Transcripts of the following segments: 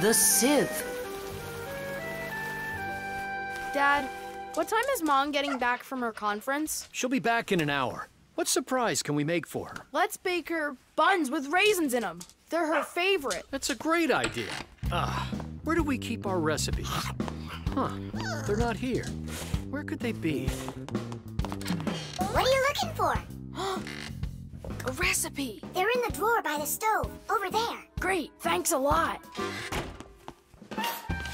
the Sith. Dad, what time is Mom getting back from her conference? She'll be back in an hour. What surprise can we make for her? Let's bake her buns with raisins in them. They're her favorite. That's a great idea. Where do we keep our recipes? Huh, they're not here. Where could they be? What are you looking for? A recipe. They're in the drawer by the stove, over there. Great, thanks a lot.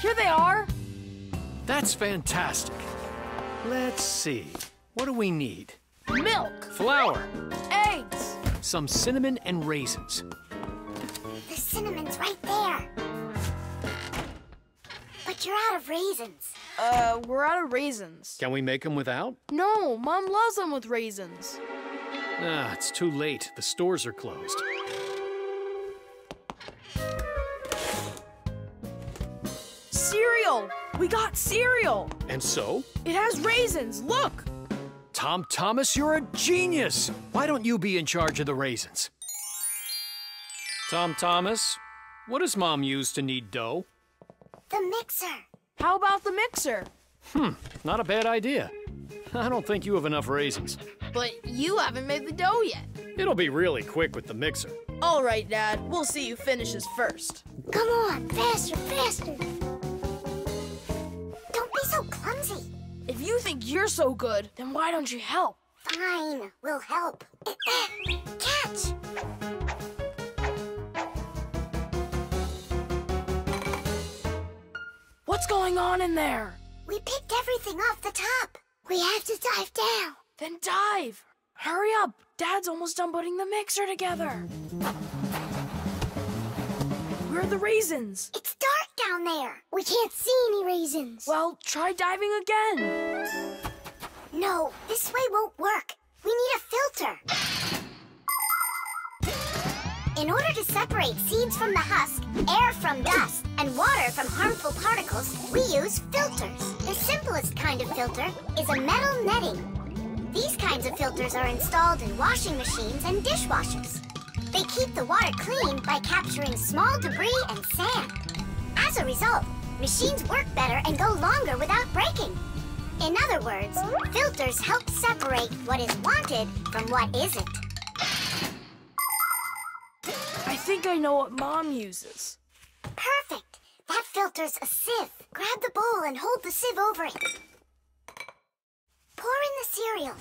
Here they are. That's fantastic. Let's see, what do we need? Milk. Flour. Eggs. Some cinnamon and raisins. The cinnamon's right there. But you're out of raisins. We're out of raisins. Can we make them without? No, Mom loves them with raisins. Ah, it's too late. The stores are closed. Cereal! We got cereal! And so? It has raisins, look! Tom Thomas, you're a genius! Why don't you be in charge of the raisins? Tom Thomas, what does Mom use to knead dough? The mixer. How about the mixer? Not a bad idea. I don't think you have enough raisins. But you haven't made the dough yet. It'll be really quick with the mixer. All right, Dad. We'll see who finishes first. Come on, faster, faster. Don't be so clumsy. If you think you're so good, then why don't you help? Fine, we'll help. Catch! What's going on in there? We picked everything off the top. We have to dive down. Then dive! Hurry up! Dad's almost done putting the mixer together. Where are the raisins? It's dark down there. We can't see any raisins. Well, try diving again. No, this way won't work. We need a filter. In order to separate seeds from the husk, air from dust, and water from harmful particles, we use filters. The simplest kind of filter is a metal netting. These kinds of filters are installed in washing machines and dishwashers. They keep the water clean by capturing small debris and sand. As a result, machines work better and go longer without breaking. In other words, filters help separate what is wanted from what isn't. I think I know what Mom uses. Perfect! That filter's a sieve. Grab the bowl and hold the sieve over it. Pour in the cereal.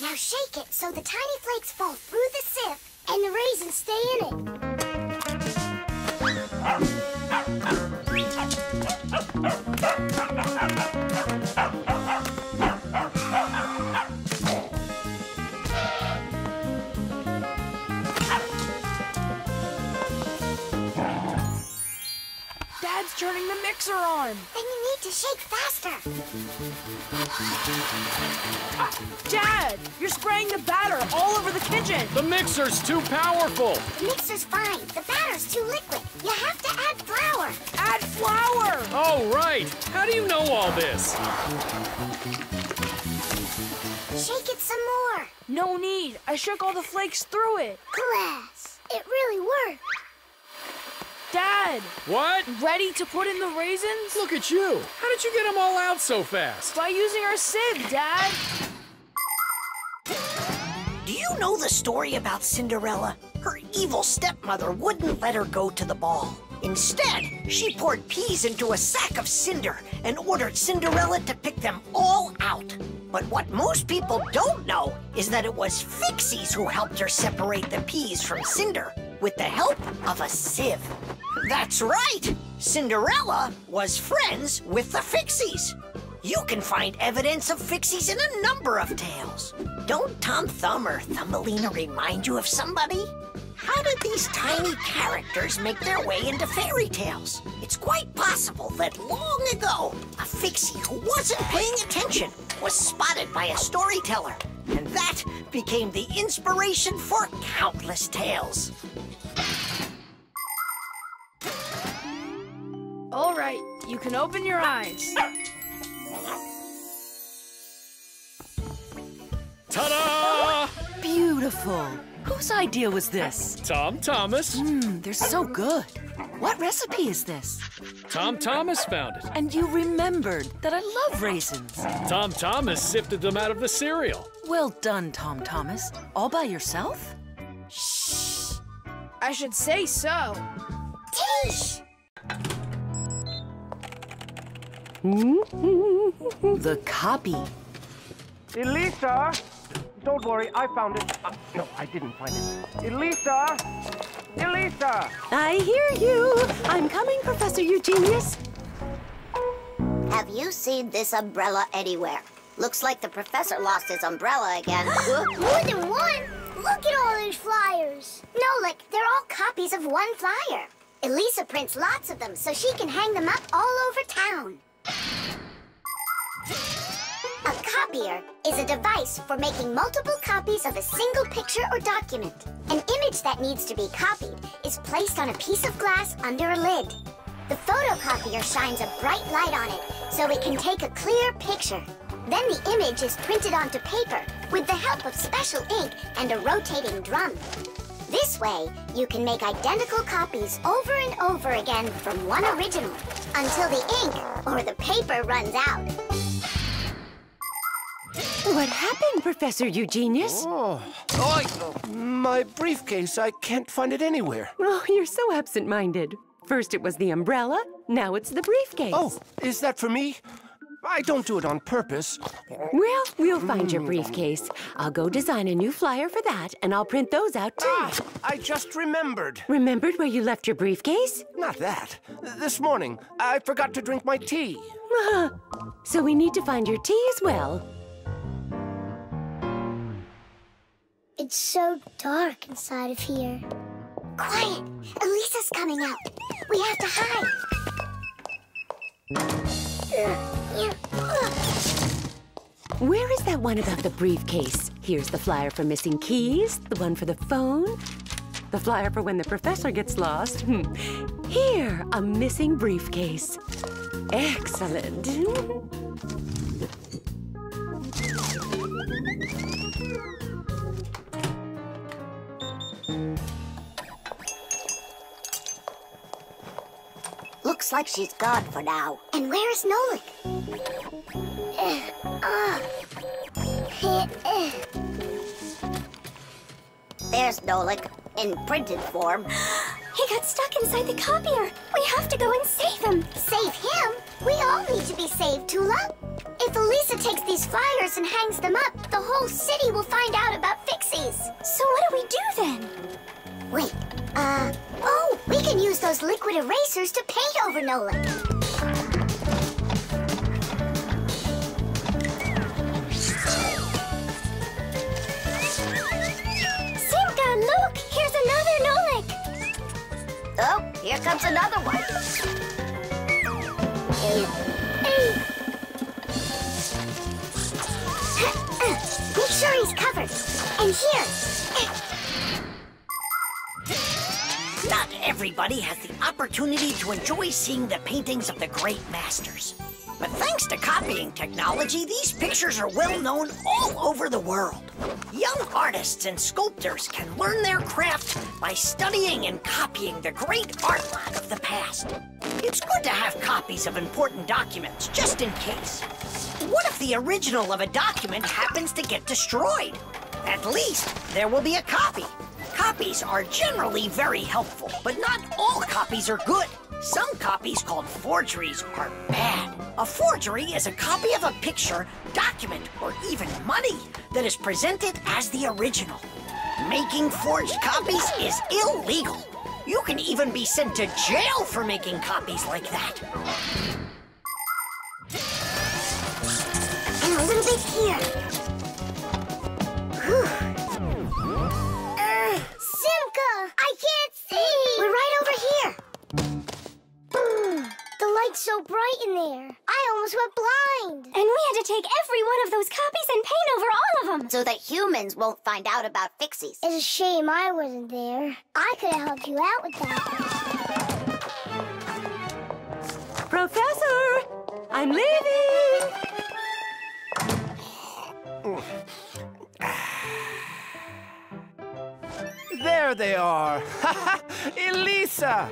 Now shake it so the tiny flakes fall through the sieve and the raisins stay in it. Dad's turning the mixer on. Then you need to shake faster. Dad, you're spraying the batter all over the kitchen. The mixer's too powerful. The mixer's fine. The batter's too liquid. You have to add flour. Add flour. Oh, right. How do you know all this? Shake it some more. No need. I shook all the flakes through it. Class, it really worked. Dad! What? Ready to put in the raisins? Look at you! How did you get them all out so fast? By using our sieve, Dad! Do you know the story about Cinderella? Her evil stepmother wouldn't let her go to the ball. Instead, she poured peas into a sack of cinder and ordered Cinderella to pick them all out. But what most people don't know is that it was Fixies who helped her separate the peas from cinder with the help of a sieve. That's right! Cinderella was friends with the Fixies. You can find evidence of Fixies in a number of tales. Don't Tom Thumb or Thumbelina remind you of somebody? How did these tiny characters make their way into fairy tales? It's quite possible that long ago, a Fixie who wasn't paying attention was spotted by a storyteller, and that became the inspiration for countless tales. All right, you can open your eyes. Ta-da! Beautiful. Who Whose idea was this? Tom Thomas. They're so good. What recipe is this? Tom Thomas found it. And you remembered that I love raisins. Tom Thomas sifted them out of the cereal. Well done, Tom Thomas. All by yourself? Shh. I should say so. Tidysh! The copy. Elisa! Don't worry, I found it. No, I didn't find it. Elisa! Elisa! I hear you. I'm coming, Professor Eugenius. Have you seen this umbrella anywhere? Looks like the professor lost his umbrella again. More than one? Look at all these flyers. Nolik, they're all copies of one flyer. Elisa prints lots of them so she can hang them up all over town. A copier is a device for making multiple copies of a single picture or document. An image that needs to be copied is placed on a piece of glass under a lid. The photocopier shines a bright light on it so it can take a clear picture. Then the image is printed onto paper with the help of special ink and a rotating drum. This way, you can make identical copies over and over again from one original until the ink or the paper runs out. What happened, Professor Eugenius? My briefcase, I can't find it anywhere. Oh, you're so absent-minded. First it was the umbrella, now it's the briefcase. Oh, is that for me? I don't do it on purpose. Well, we'll find your briefcase. I'll go design a new flyer for that, and I'll print those out too. Ah, I just remembered. Remembered where you left your briefcase? Not that. This morning, I forgot to drink my tea. So we need to find your tea as well. It's so dark inside of here. Quiet! Elisa's coming out. We have to hide. Where is that one about the briefcase? Here's the flyer for missing keys, the one for the phone, the flyer for when the professor gets lost. Here, a missing briefcase. Excellent. Looks like she's gone for now. And where is Nolik? There's Nolik, in printed form. He got stuck inside the copier. We have to go and save him. Save him? We all need to be saved, Toola. If Elisa takes these flyers and hangs them up, the whole city will find out about Fixies. So what do we do then? Wait, oh, we can use those liquid erasers to paint over Nolik. Simka, look! Here's another Nolik! Oh, here comes another one. Make sure he's covered. And here. Not everybody has the opportunity to enjoy seeing the paintings of the great masters. But thanks to copying technology, these pictures are well known all over the world. Young artists and sculptors can learn their craft by studying and copying the great art lot of the past. It's good to have copies of important documents, just in case. What if the original of a document happens to get destroyed? At least there will be a copy. Copies are generally very helpful, but not all copies are good. Some copies, called forgeries, are bad. A forgery is a copy of a picture, document, or even money that is presented as the original. Making forged copies is illegal. You can even be sent to jail for making copies like that. And a little bit here. I can't see! We're right over here. The light's so bright in there. I almost went blind. And we had to take every one of those copies and paint over all of them. So that humans won't find out about Fixies. It's a shame I wasn't there. I could have helped you out with that. Professor, I'm leaving. Elisa!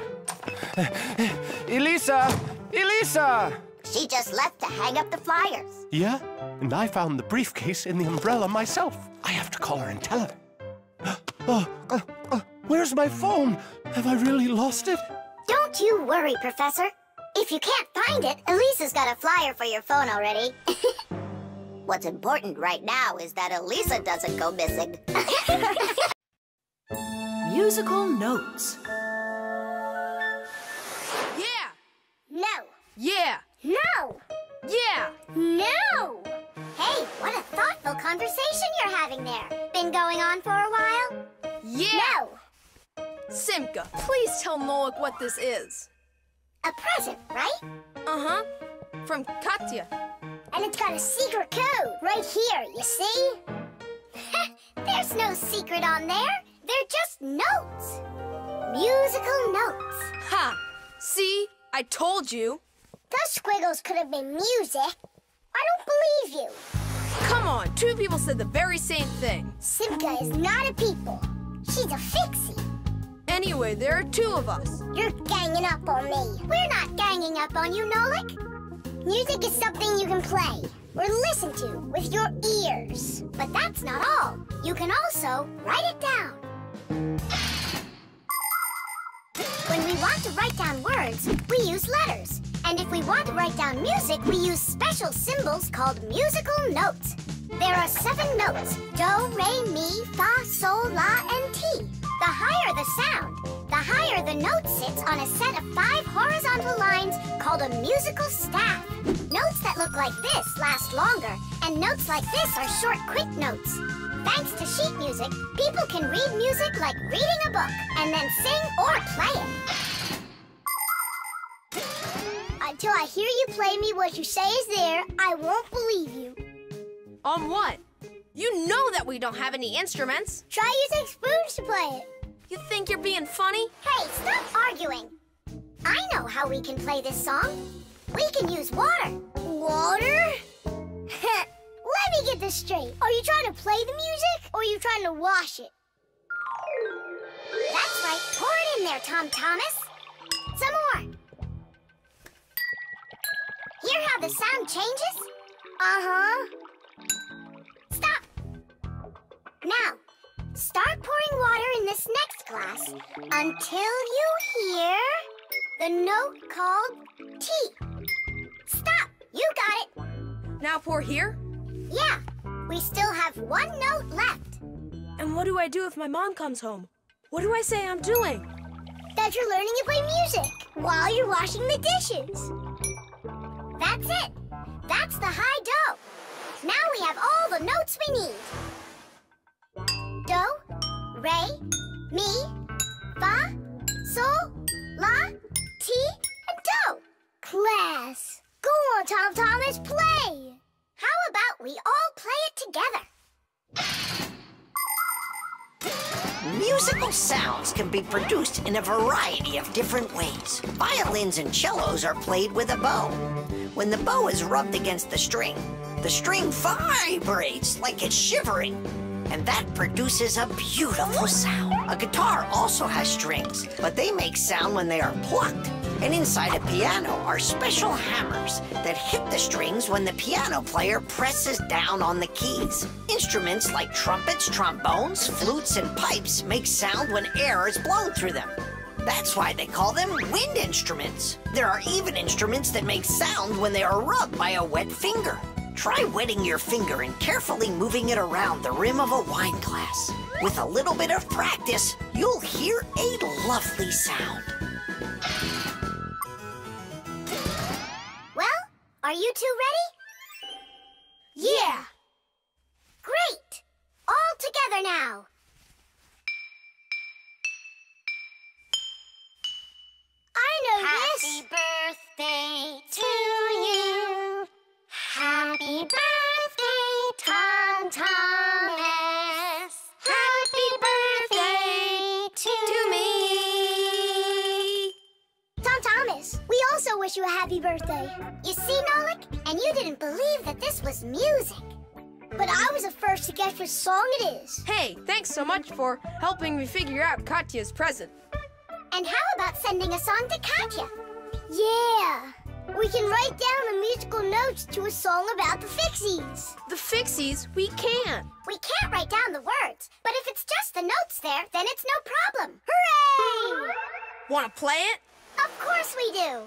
Elisa! Elisa! She just left to hang up the flyers. Yeah, and I found the briefcase in the umbrella myself. I have to call her and tell her. Where's my phone? Have I really lost it? Don't you worry, Professor. If you can't find it, Elisa's got a flyer for your phone already. What's important right now is that Elisa doesn't go missing. Musical notes. Yeah! No! Yeah! No! Yeah! No! Hey, what a thoughtful conversation you're having there. Been going on for a while? Yeah! No! Simka, please tell Nolik what this is. A present, right? Uh-huh. From Katya. And it's got a secret code right here, you see? There's no secret on there. They're just notes. Musical notes. Ha! See? I told you. Those squiggles could have been music. I don't believe you. Come on, two people said the very same thing. Simka is not a people. She's a Fixie. Anyway, there are two of us. You're ganging up on me. We're not ganging up on you, Nolik. Music is something you can play or listen to with your ears. But that's not all. You can also write it down. When we want to write down words, we use letters. And if we want to write down music, we use special symbols called musical notes. There are 7 notes: do, re, mi, fa, sol, la, and ti. The higher the sound, the higher the note sits on a set of 5 horizontal lines called a musical staff. Notes that look like this last longer, and notes like this are short, quick notes. Thanks to sheet music, people can read music like reading a book, and then sing or play it. Until I hear you play me what you say is there, I won't believe you. On what? You know that we don't have any instruments. Try using spoons to play it. You think you're being funny? Hey, stop arguing. I know how we can play this song. We can use water. Water? Let me get this straight. Are you trying to play the music, or are you trying to wash it? That's right. Pour it in there, Tom Thomas. Some more. Hear how the sound changes? Uh-huh. Stop. Now, start pouring water in this next glass until you hear the note called T. Stop. You got it. Now pour here? Yeah, we still have 1 note left. And what do I do if my mom comes home? What do I say I'm doing? That you're learning to play music while you're washing the dishes. That's it. That's the high do. Now we have all the notes we need. Do, re, mi, fa, sol, la, ti, and do. Class. Go on, Tom Thomas, play. How about we all play it together? Musical sounds can be produced in a variety of different ways. Violins and cellos are played with a bow. When the bow is rubbed against the string vibrates like it's shivering, and that produces a beautiful sound. A guitar also has strings, but they make sound when they are plucked. And inside a piano are special hammers that hit the strings when the piano player presses down on the keys. Instruments like trumpets, trombones, flutes, and pipes make sound when air is blown through them. That's why they call them wind instruments. There are even instruments that make sound when they are rubbed by a wet finger. Try wetting your finger and carefully moving it around the rim of a wine glass. With a little bit of practice, you'll hear a lovely sound. Well, are you two ready? Yeah! Great! All together now! I know this! Happy birthday to you! Happy birthday, Tom Thomas! Happy birthday to me! Tom Thomas, we also wish you a happy birthday. You see, Nolik? And you didn't believe that this was music. But I was the first to guess which song it is. Hey, thanks so much for helping me figure out Katya's present. And how about sending a song to Katya? Yeah! We can write down the musical notes to a song about the Fixies. The Fixies? We can't. We can't write down the words, but if it's just the notes there, then it's no problem. Hooray! Wanna play it? Of course we do.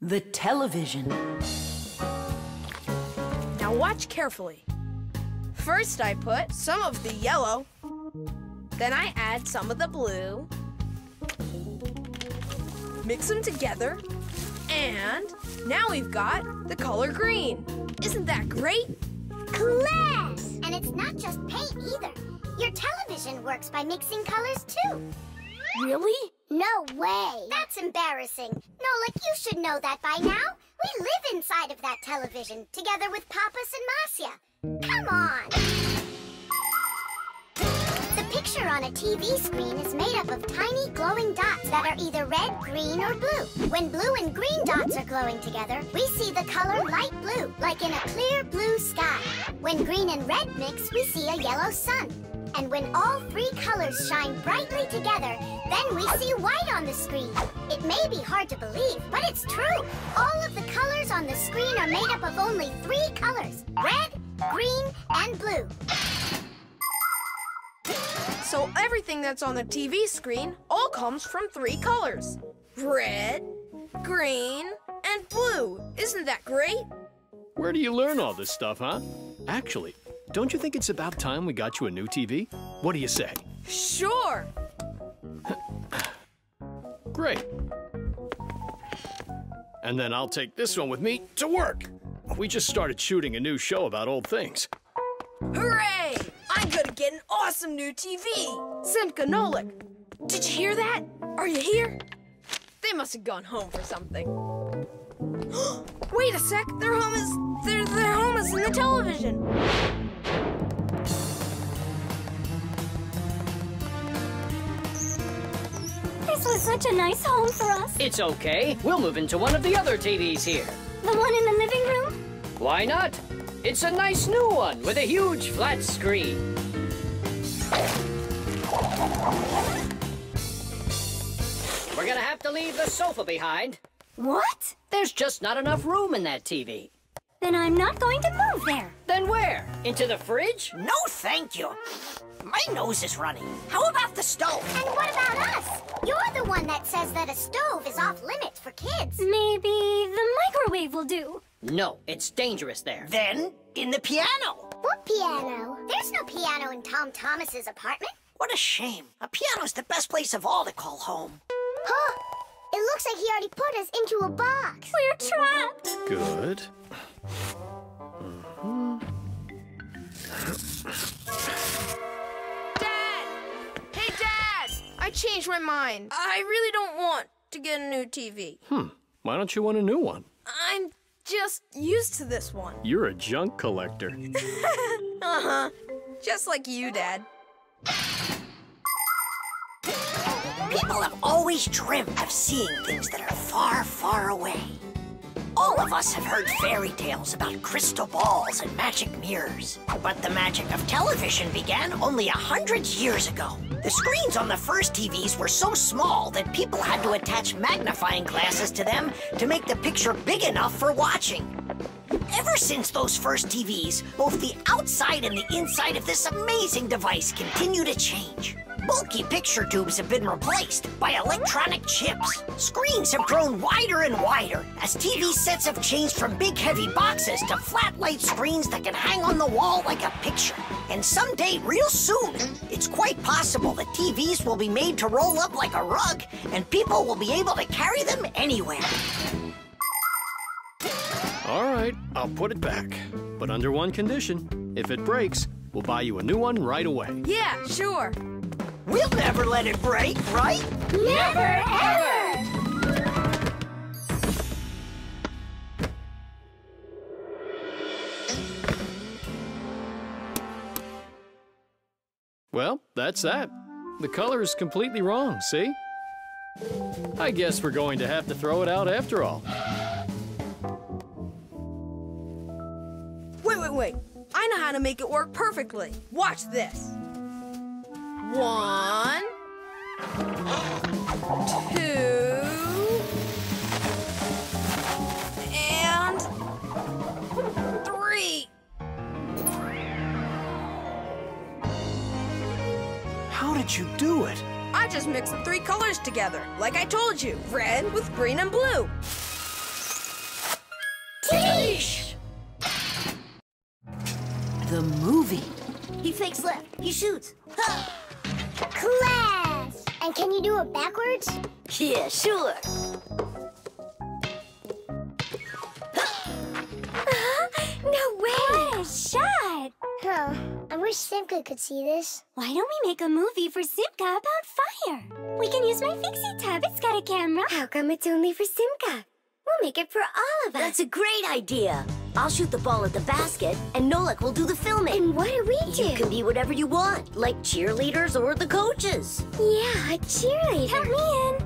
The television. Now watch carefully. First I put some of the yellow, then I add some of the blue, mix them together, and now we've got the color green. Isn't that great? Class! And it's not just paint either. Your television works by mixing colors too. Really? No way! That's embarrassing. Nolik, you should know that by now. We live inside of that television, together with Papus and Masya. Come on! The picture on a TV screen is made up of tiny glowing dots that are either red, green, or blue. When blue and green dots are glowing together, we see the color light blue, like in a clear blue sky. When green and red mix, we see a yellow sun. And when all three colors shine brightly together, then we see white on the screen. It may be hard to believe, but it's true. All of the colors on the screen are made up of only three colors: red, green, and blue. So everything that's on the TV screen all comes from three colors: red, green, and blue. Isn't that great? Where do you learn all this stuff, huh? Actually, don't you think it's about time we got you a new TV? What do you say? Sure! Great. And then I'll take this one with me to work. We just started shooting a new show about old things. Hooray! I'm gonna get an awesome new TV! Simka, Nolik, did you hear that? Are you here? They must have gone home for something. Wait a sec! Their home is in the television! This was such a nice home for us. It's okay. We'll move into one of the other TVs here. The one in the living room? Why not? It's a nice new one with a huge flat screen. We're gonna have to leave the sofa behind. What? There's just not enough room in that TV. Then I'm not going to move there. Then where? Into the fridge? No, thank you. My nose is running. How about the stove? And what about us? You're the one that says that a stove is off limits for kids. Maybe the microwave will do. No, it's dangerous there. Then, in the piano. What piano? There's no piano in Tom Thomas's apartment. What a shame. A piano's the best place of all to call home. Huh? It looks like he already put us into a box. We're trapped. Good. Dad! Hey, Dad! I changed my mind. I really don't want to get a new TV. Why don't you want a new one? I'm just used to this one. You're a junk collector. Uh-huh. Just like you, Dad. People have always dreamt of seeing things that are far, far away. All of us have heard fairy tales about crystal balls and magic mirrors. But the magic of television began only 100 years ago. The screens on the first TVs were so small that people had to attach magnifying glasses to them to make the picture big enough for watching. Ever since those first TVs, both the outside and the inside of this amazing device continue to change. Bulky picture tubes have been replaced by electronic chips. Screens have grown wider and wider as TV sets have changed from big heavy boxes to flat light screens that can hang on the wall like a picture. And someday, real soon, it's quite possible that TVs will be made to roll up like a rug and people will be able to carry them anywhere. All right, I'll put it back, but under one condition. If it breaks, we'll buy you a new one right away. Yeah, sure. We'll never let it break, right? Never, ever! Well, that's that. The color is completely wrong, see? I guess we're going to have to throw it out after all. Wait. I know how to make it work perfectly. Watch this. 1, 2, and 3. How did you do it? I just mixed the 3 colors together, like I told you. Red with green and blue. Tidysh! The movie. He fakes left. He shoots. Huh. Clash! And can you do it backwards? Yeah, sure. No way! What a shot! Huh. I wish Simka could see this. Why don't we make a movie for Simka about fire? We can use my Fixie tub. It's got a camera. How come it's only for Simka? We'll make it for all of us. That's a great idea. I'll shoot the ball at the basket, and Nolik will do the filming. And what do we do? You can be whatever you want, like cheerleaders or the coaches. Yeah, a cheerleader. Help me in.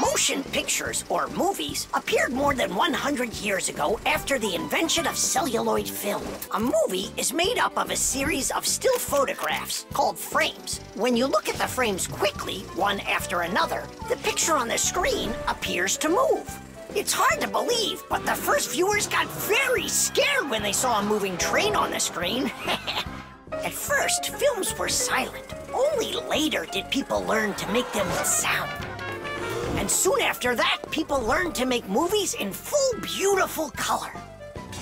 Motion pictures, or movies, appeared more than 100 years ago after the invention of celluloid film. A movie is made up of a series of still photographs called frames. When you look at the frames quickly, one after another, the picture on the screen appears to move. It's hard to believe, but the first viewers got very scared when they saw a moving train on the screen. At first, films were silent. Only later did people learn to make them with sound. And soon after that, people learned to make movies in full, beautiful color.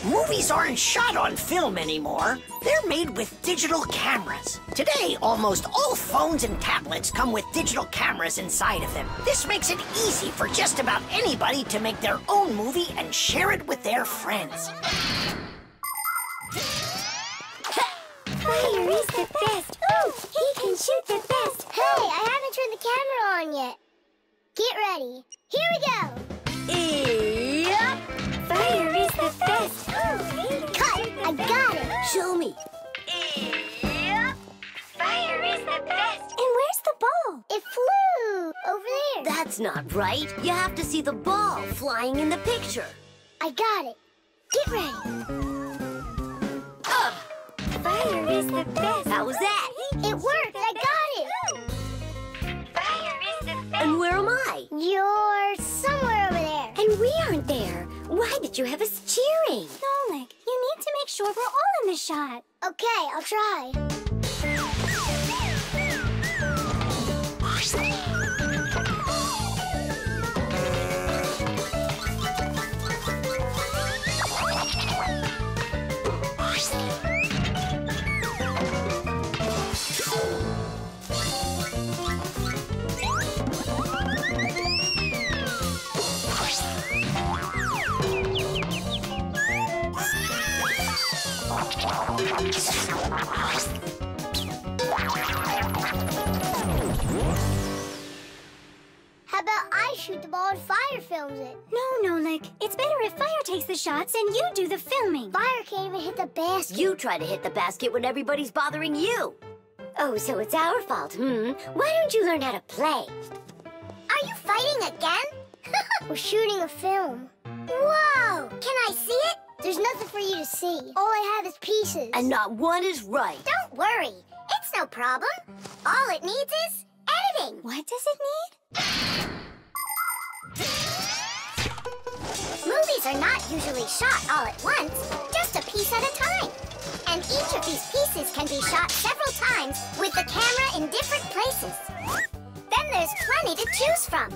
Movies aren't shot on film anymore. They're made with digital cameras. Today, almost all phones and tablets come with digital cameras inside of them. This makes it easy for just about anybody to make their own movie and share it with their friends. Fire is the best. Ooh, he can shoot the best. Hey, I haven't turned the camera on yet. Get ready. Here we go. Yep. Fire is the best. Cut. I got it. Show me. Yep. Fire is the best. And where's the ball? It flew over there. That's not right. You have to see the ball flying in the picture. I got it. Get ready. Up. Fire is the best. How was that? It worked. I got it. Fire is the best. And where am I? You're somewhere over there. And we aren't there. Why did you have us cheering? Nolik, you need to make sure we're all in the shot. Okay, I'll try. How about I shoot the ball and Fire films it? No, Nolik. It's better if Fire takes the shots and you do the filming. Fire can't even hit the basket. You try to hit the basket when everybody's bothering you. Oh, so it's our fault, Why don't you learn how to play? Are you fighting again? We're shooting a film. Whoa! Can I see it? There's nothing for you to see. All I have is pieces. And not one is right. Don't worry. It's no problem. All it needs is editing. What does it need? Movies are not usually shot all at once, just a piece at a time. And each of these pieces can be shot several times with the camera in different places. Then there's plenty to choose from.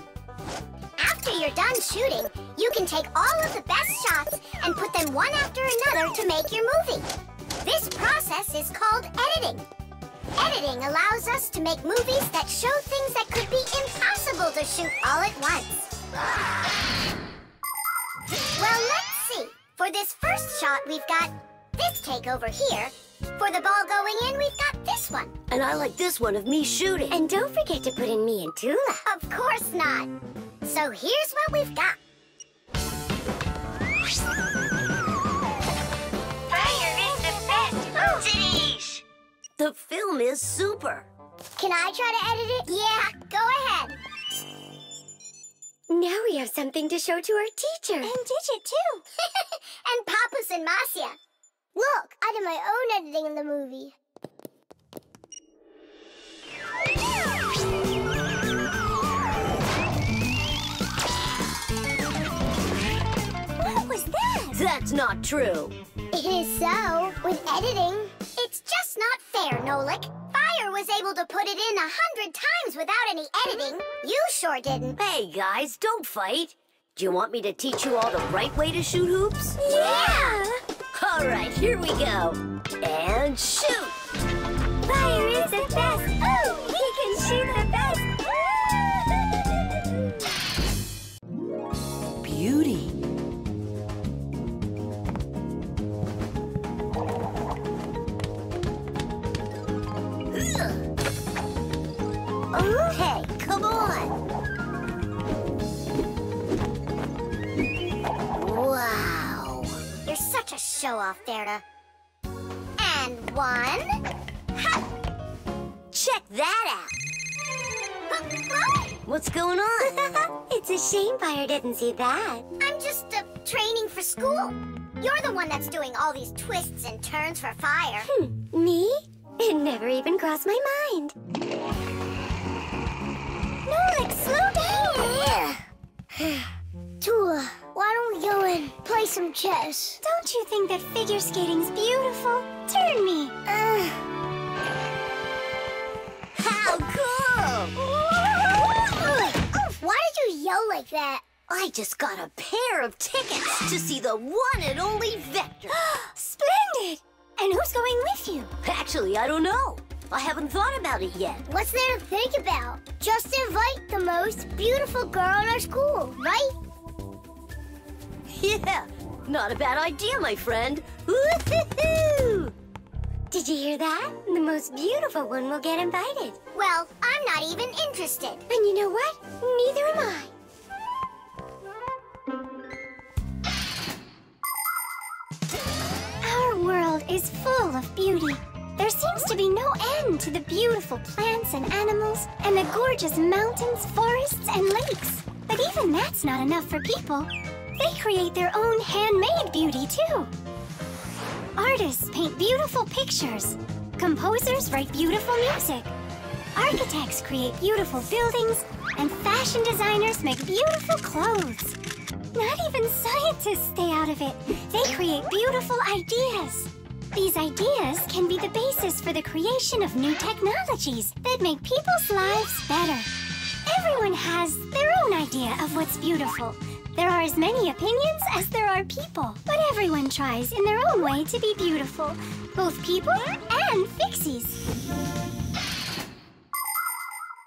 After you're done shooting, you can take all of the best shots and put them one after another to make your movie. This process is called editing. Editing allows us to make movies that show things that could be impossible to shoot all at once. Well, let's see. For this first shot, we've got this cake over here. For the ball going in, we've got this one. And I like this one of me shooting. And don't forget to put in me and Toola. Of course not. So here's what we've got. Fire is the best. Tidysh! is super. Can I try to edit it? Yeah, go ahead. Now we have something to show to our teacher. And Digit, too. And Papus and Masya. Look, I did my own editing in the movie. What was that? That's not true. It is so. With editing, it's just not fair, Nolik. Fire was able to put it in 100 times without any editing. You sure didn't. Hey, guys, don't fight. Do you want me to teach you all the right way to shoot hoops? Yeah! All right, here we go. And shoot! Fire is the best! Ooh, he can shoot the best! Beauty. Okay, come on. Wow. You're such a show-off, Verda. And one. Ha! Check that out. What's going on? It's a shame Fire didn't see that. I'm just training for school. You're the one that's doing all these twists and turns for Fire. Me? It never even crossed my mind. Nolik, slow down! Toola, why don't we go and play some chess? Don't you think that figure skating's beautiful? Turn me! How cool! Why did you yell like that? I just got a pair of tickets to see the one and only Vector. Splendid! And who's going with you? Actually, I don't know. I haven't thought about it yet. What's there to think about? Just invite the most beautiful girl in our school, right? Yeah, not a bad idea, my friend. Woo-hoo-hoo! Did you hear that? The most beautiful one will get invited. Well, I'm not even interested. And you know what? Neither am I. The world is full of beauty. There seems to be no end to the beautiful plants and animals and the gorgeous mountains, forests, and lakes. But even that's not enough for people. They create their own handmade beauty, too. Artists paint beautiful pictures. Composers write beautiful music. Architects create beautiful buildings, and fashion designers make beautiful clothes. Not even scientists stay out of it. They create beautiful ideas. These ideas can be the basis for the creation of new technologies that make people's lives better. Everyone has their own idea of what's beautiful. There are as many opinions as there are people, but everyone tries in their own way to be beautiful, both people and Fixies.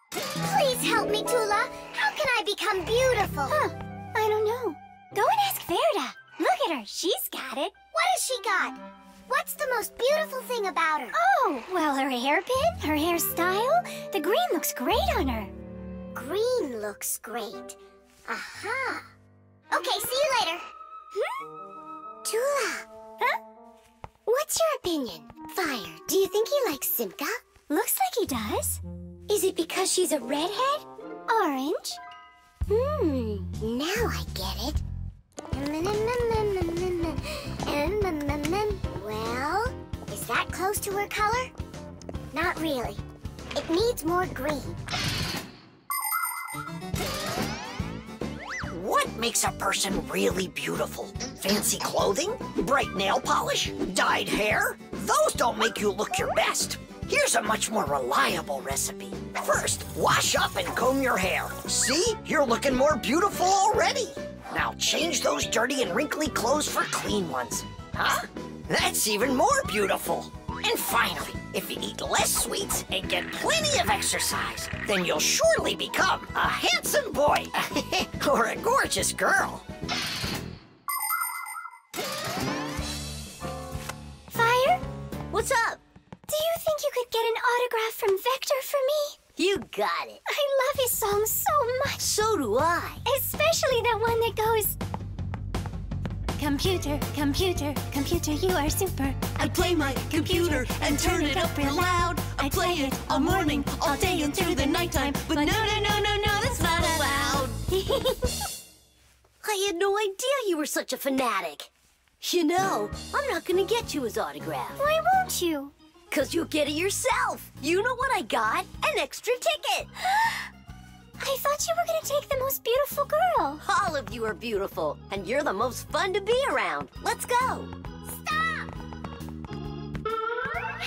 Please help me, Toola. How can I become beautiful? Huh. I don't know. Go and ask Verda. Look at her. She's got it. What has she got? What's the most beautiful thing about her? Oh, well, her hairpin, her hairstyle. The green looks great on her. Green looks great. Aha. Okay, see you later. Toola. Huh? What's your opinion? Fire, do you think he likes Simka? Looks like he does. Is it because she's a redhead? Orange? Now I get it. Well, is that close to her color? Not really. It needs more green. What makes a person really beautiful? Fancy clothing? Bright nail polish? Dyed hair? Those don't make you look your best. Here's a much more reliable recipe. First, wash up and comb your hair. See? You're looking more beautiful already. Now change those dirty and wrinkly clothes for clean ones. Huh? That's even more beautiful. And finally, if you eat less sweets and get plenty of exercise, then you'll surely become a handsome boy or a gorgeous girl. Fire? What's up? Do you think you could get an autograph from Vector for me? You got it. I love his song so much. So do I. Especially that one that goes... Computer, computer, computer, you are super. I play my computer and turn it up real loud. I play it all morning, all day and through the nighttime. But no, no, no, no, no, that's not allowed. I had no idea you were such a fanatic. You know, I'm not gonna get you his autograph. Why won't you? 'Cause you'll get it yourself. You know what I got? An extra ticket. I thought you were going to take the most beautiful girl. All of you are beautiful, and you're the most fun to be around. Let's go. Stop!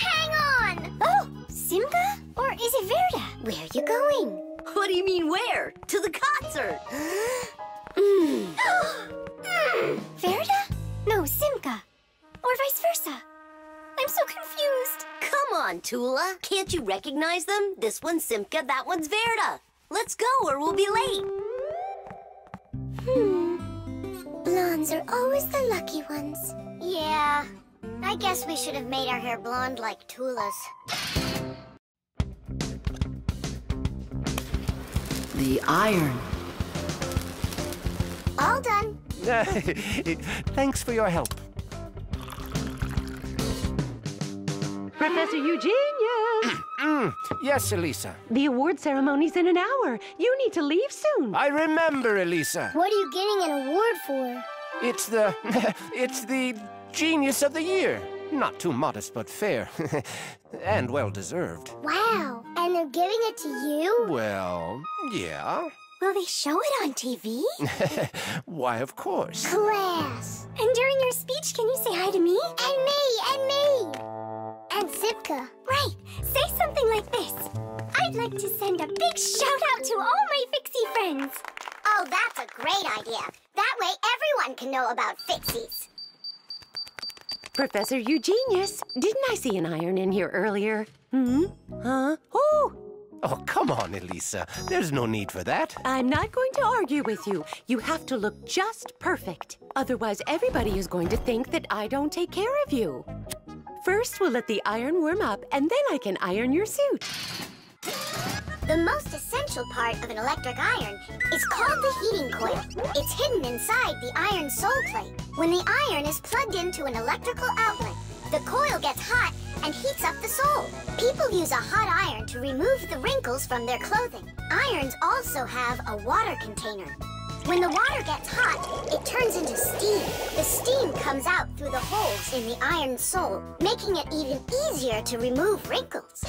Hang on! Oh, Simka? Or is it Verda? Where are you going? What do you mean, where? To the concert. Verda? No, Simka. Or vice versa. I'm so confused. Come on, Toola. Can't you recognize them? This one's Simka, that one's Verda. Let's go or we'll be late. Blondes are always the lucky ones. Yeah. I guess we should have made our hair blonde like Toola's. The iron. All done. Thanks for your help. Professor Eugenius! Yes, Elisa. The award ceremony's in an hour. You need to leave soon. I remember, Elisa. What are you getting an award for? It's the... it's the Genius of the Year. Not too modest, but fair. And well-deserved. Wow. And they're giving it to you? Well, yeah. Will they show it on TV? Why, of course. Class. And during your speech, can you say hi to me? And me, and me. And Simka. Right. Say something like this. I'd like to send a big shout-out to all my Fixie friends. Oh, that's a great idea. That way everyone can know about Fixies. Professor Eugenius, didn't I see an iron in here earlier? Huh? Oh! Oh, come on, Elisa. There's no need for that. I'm not going to argue with you. You have to look just perfect. Otherwise, everybody is going to think that I don't take care of you. First, we'll let the iron warm up, and then I can iron your suit. The most essential part of an electric iron is called the heating coil. It's hidden inside the iron sole plate. When the iron is plugged into an electrical outlet, the coil gets hot and heats up the sole. People use a hot iron to remove the wrinkles from their clothing. Irons also have a water container. When the water gets hot, it turns into steam. The steam comes out through the holes in the iron sole, making it even easier to remove wrinkles.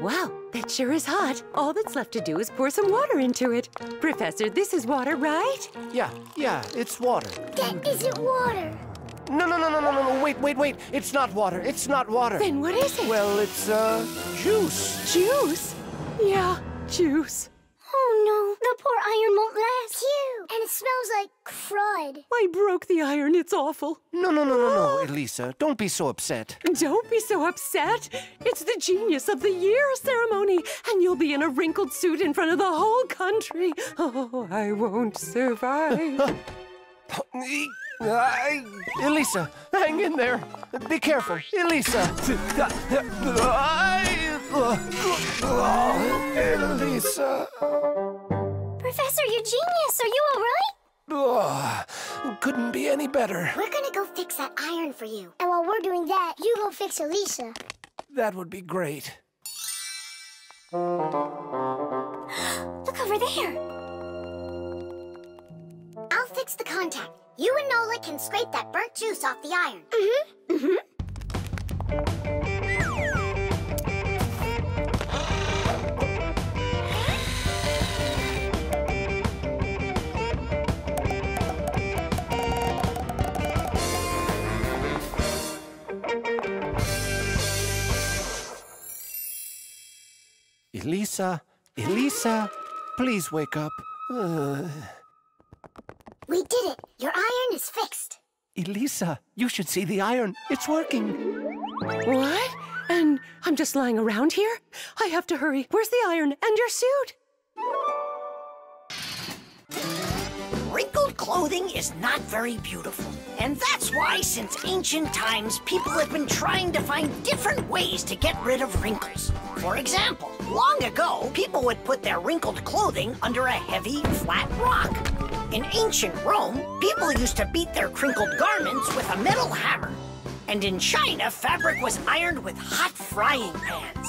Wow, that sure is hot. All that's left to do is pour some water into it. Professor, this is water, right? Yeah, it's water. That isn't water. No, wait. It's not water. Then what is it? Well, it's, juice. Juice? Yeah, juice. Oh, no. The poor iron won't last. Ew. And it smells like crud. I broke the iron. It's awful. No, Elisa. Don't be so upset. Don't be so upset? It's the Genius of the Year ceremony, and you'll be in a wrinkled suit in front of the whole country. Oh, I won't survive. Elisa, hang in there. Be careful. Elisa. Elisa. Professor Eugenius, are you all right? Oh, couldn't be any better. We're gonna go fix that iron for you. And while we're doing that, you go fix Elisa. That would be great. Look over there. I'll fix the contact. You and Nolik can scrape that burnt juice off the iron. Elisa, please wake up. We did it. Your iron is fixed. Elisa, you should see the iron. It's working. What? And I'm just lying around here? I have to hurry. Where's the iron and your suit? Wrinkled clothing is not very beautiful. And that's why, since ancient times, people have been trying to find different ways to get rid of wrinkles. For example, long ago, people would put their wrinkled clothing under a heavy, flat rock. In ancient Rome, people used to beat their crinkled garments with a metal hammer. And in China, fabric was ironed with hot frying pans.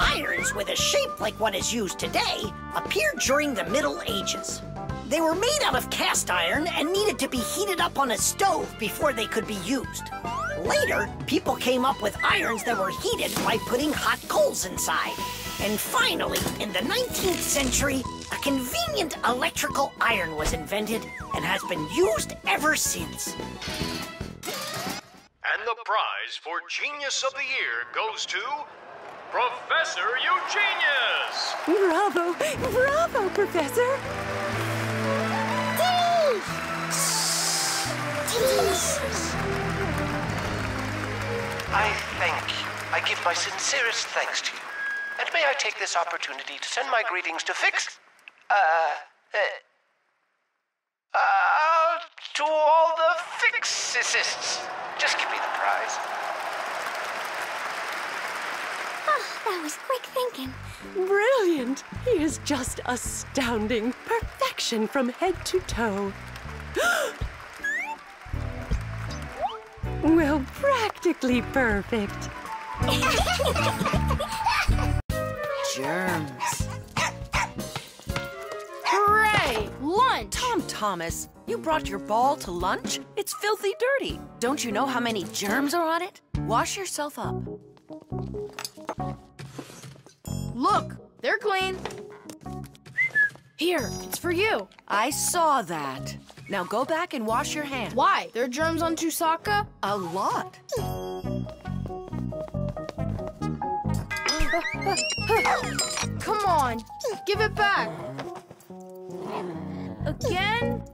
Irons with a shape like what is used today appeared during the Middle Ages. They were made out of cast iron and needed to be heated up on a stove before they could be used. Later, people came up with irons that were heated by putting hot coals inside. And finally, in the 19th century, a convenient electrical iron was invented and has been used ever since. And the prize for Genius of the Year goes to Professor Eugenius! Bravo! Bravo, Professor! I thank you. I give my sincerest thanks to you. And may I take this opportunity to send my greetings to to all the Fixiesists. Just give me the prize. Oh, that was quick thinking. Brilliant. He is just astounding. Perfection from head to toe. Well, practically perfect. Germs. Hooray! Lunch! Tom Thomas, you brought your ball to lunch? It's filthy dirty. Don't you know how many germs are on it? Wash yourself up. Look, they're clean. Here, it's for you. I saw that. Now go back and wash your hands. Why? There are germs on Chewsocka? A lot. Come on, give it back. Again?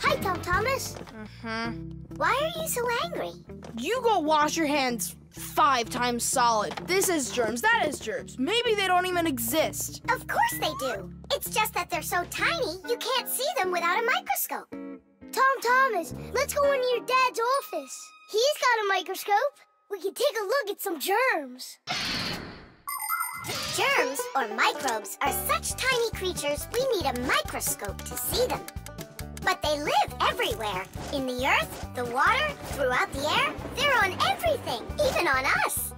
Hi, Tom Thomas. Why are you so angry? You go wash your hands 5 times solid. This is germs, that is germs. Maybe they don't even exist. Of course they do. It's just that they're so tiny, you can't see them without a microscope. Tom Thomas, let's go into your dad's office. He's got a microscope. We can take a look at some germs. Germs, or microbes, are such tiny creatures we need a microscope to see them. But they live everywhere. In the earth, the water, throughout the air. They're on everything, even on us.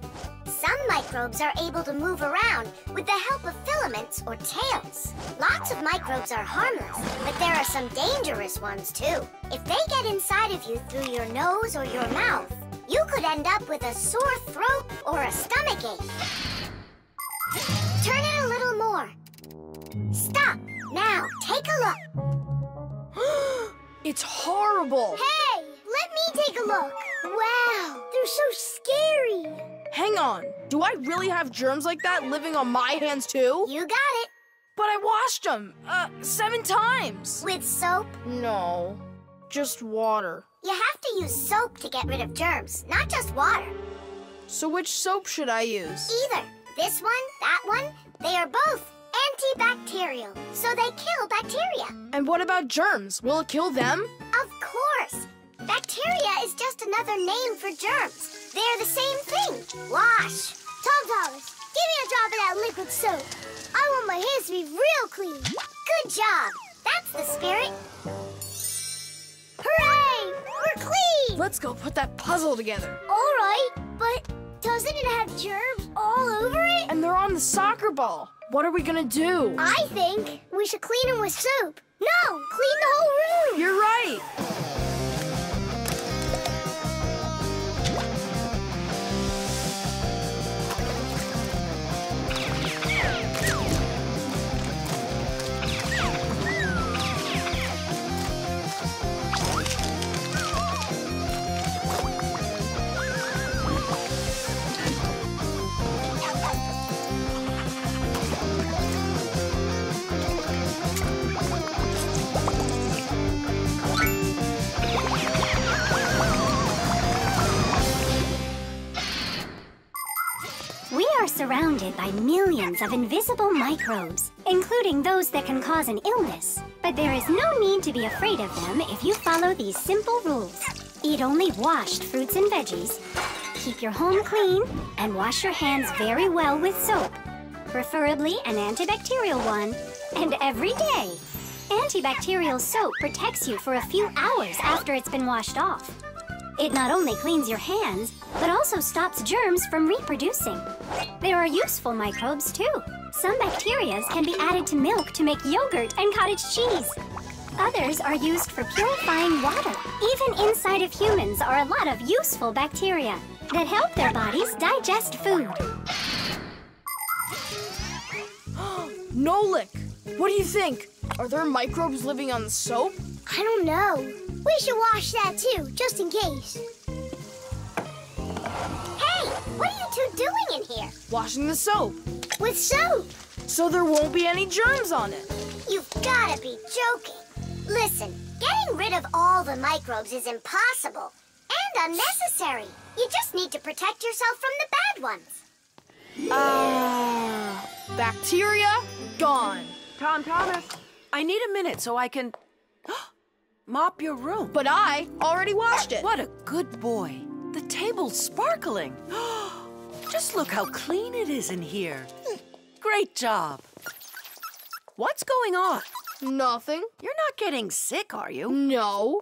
Some microbes are able to move around with the help of filaments or tails. Lots of microbes are harmless, but there are some dangerous ones too. If they get inside of you through your nose or your mouth, you could end up with a sore throat or a stomach ache. Turn it a little more. Stop. Now, take a look. It's horrible! Hey! Let me take a look! Wow! They're so scary! Hang on! Do I really have germs like that living on my hands too? You got it! But I washed them! 7 times! With soap? No. Just water. You have to use soap to get rid of germs, not just water. So which soap should I use? Either. This one, that one, they are both antibacterial, so they kill bacteria. And what about germs? Will it kill them? Of course! Bacteria is just another name for germs. They're the same thing. Wash! Tom Thomas, give me a drop of that liquid soap. I want my hands to be real clean. Good job! That's the spirit. Hooray! We're clean! Let's go put that puzzle together. All right, but doesn't it have germs all over it? And they're on the soccer ball. What are we gonna do? I think we should clean them with soap. No, clean the whole room. You're right. Surrounded by millions of invisible microbes, including those that can cause an illness. But there is no need to be afraid of them if you follow these simple rules. Eat only washed fruits and veggies, keep your home clean, and wash your hands very well with soap. preferably an antibacterial one, and every day. Antibacterial soap protects you for a few hours after it's been washed off. It not only cleans your hands, but also stops germs from reproducing. There are useful microbes too. Some bacteria can be added to milk to make yogurt and cottage cheese. Others are used for purifying water. Even inside of humans are a lot of useful bacteria that help their bodies digest food. Nolik, what do you think? Are there microbes living on the soap? I don't know. We should wash that too, just in case. Hey, what are you two doing in here? Washing the soap. With soap? So there won't be any germs on it. You've gotta be joking. Listen, getting rid of all the microbes is impossible and unnecessary. You just need to protect yourself from the bad ones. Bacteria gone. Tom Thomas, I need a minute so I can mop your room. But I already washed it. What a good boy. The table's sparkling. Just look how clean it is in here. Great job. What's going on? Nothing. You're not getting sick, are you? No.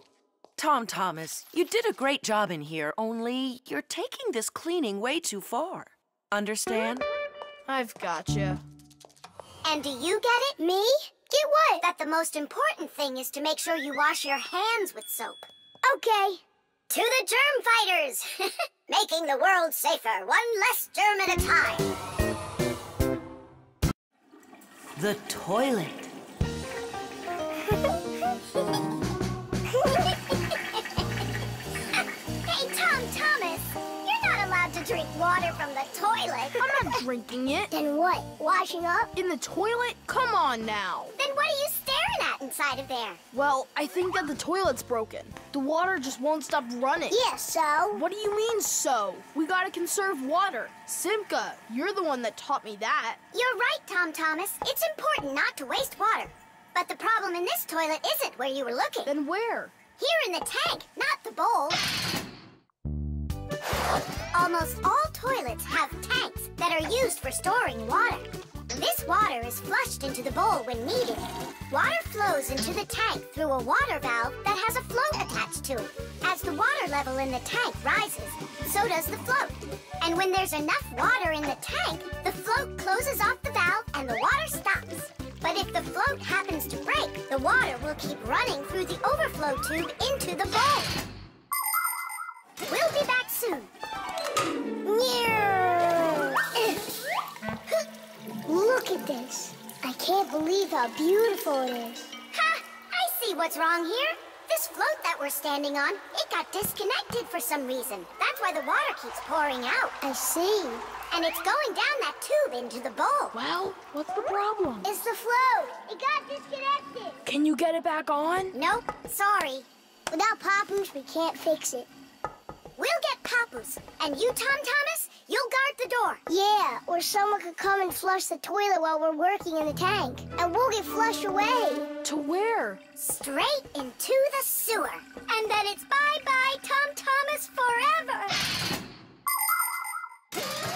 Tom Thomas, you did a great job in here, only you're taking this cleaning way too far. Understand? I've gotcha. And do you get it? Me? Get what? That the most important thing is to make sure you wash your hands with soap. Okay. To the germ fighters! Making the world safer, one less germ at a time. The toilet. Hey, Tom Thomas, you're not allowed to drink water from the toilet. I'm not drinking it. Then what? Washing up? In the toilet? Come on now. Then what are you staring at inside of there? Well, I think that the toilet's broken. The water just won't stop running. Yeah, so? What do you mean, so? We gotta conserve water. Simka, you're the one that taught me that. You're right, Tom Thomas. It's important not to waste water. But the problem in this toilet isn't where you were looking. Then where? Here in the tank, not the bowl. Almost all toilets have tanks that are used for storing water. This water is flushed into the bowl when needed. Water flows into the tank through a water valve that has a float attached to it. As the water level in the tank rises, so does the float. And when there's enough water in the tank, the float closes off the valve and the water stops. But if the float happens to break, the water will keep running through the overflow tube into the bowl. We'll be back soon. Look at this. I can't believe how beautiful it is. Ha! I see what's wrong here. This float that we're standing on, it got disconnected for some reason. That's why the water keeps pouring out. I see. And it's going down that tube into the bowl. Well, what's the problem? It's the float. It got disconnected. Can you get it back on? Nope, sorry. Without Papus, we can't fix it. We'll get Papus. And you, Tom Thomas, you'll guard the door. Yeah, or someone could come and flush the toilet while we're working in the tank. And we'll get flushed away. To where? Straight into the sewer. And then it's bye-bye, Tom Thomas, forever.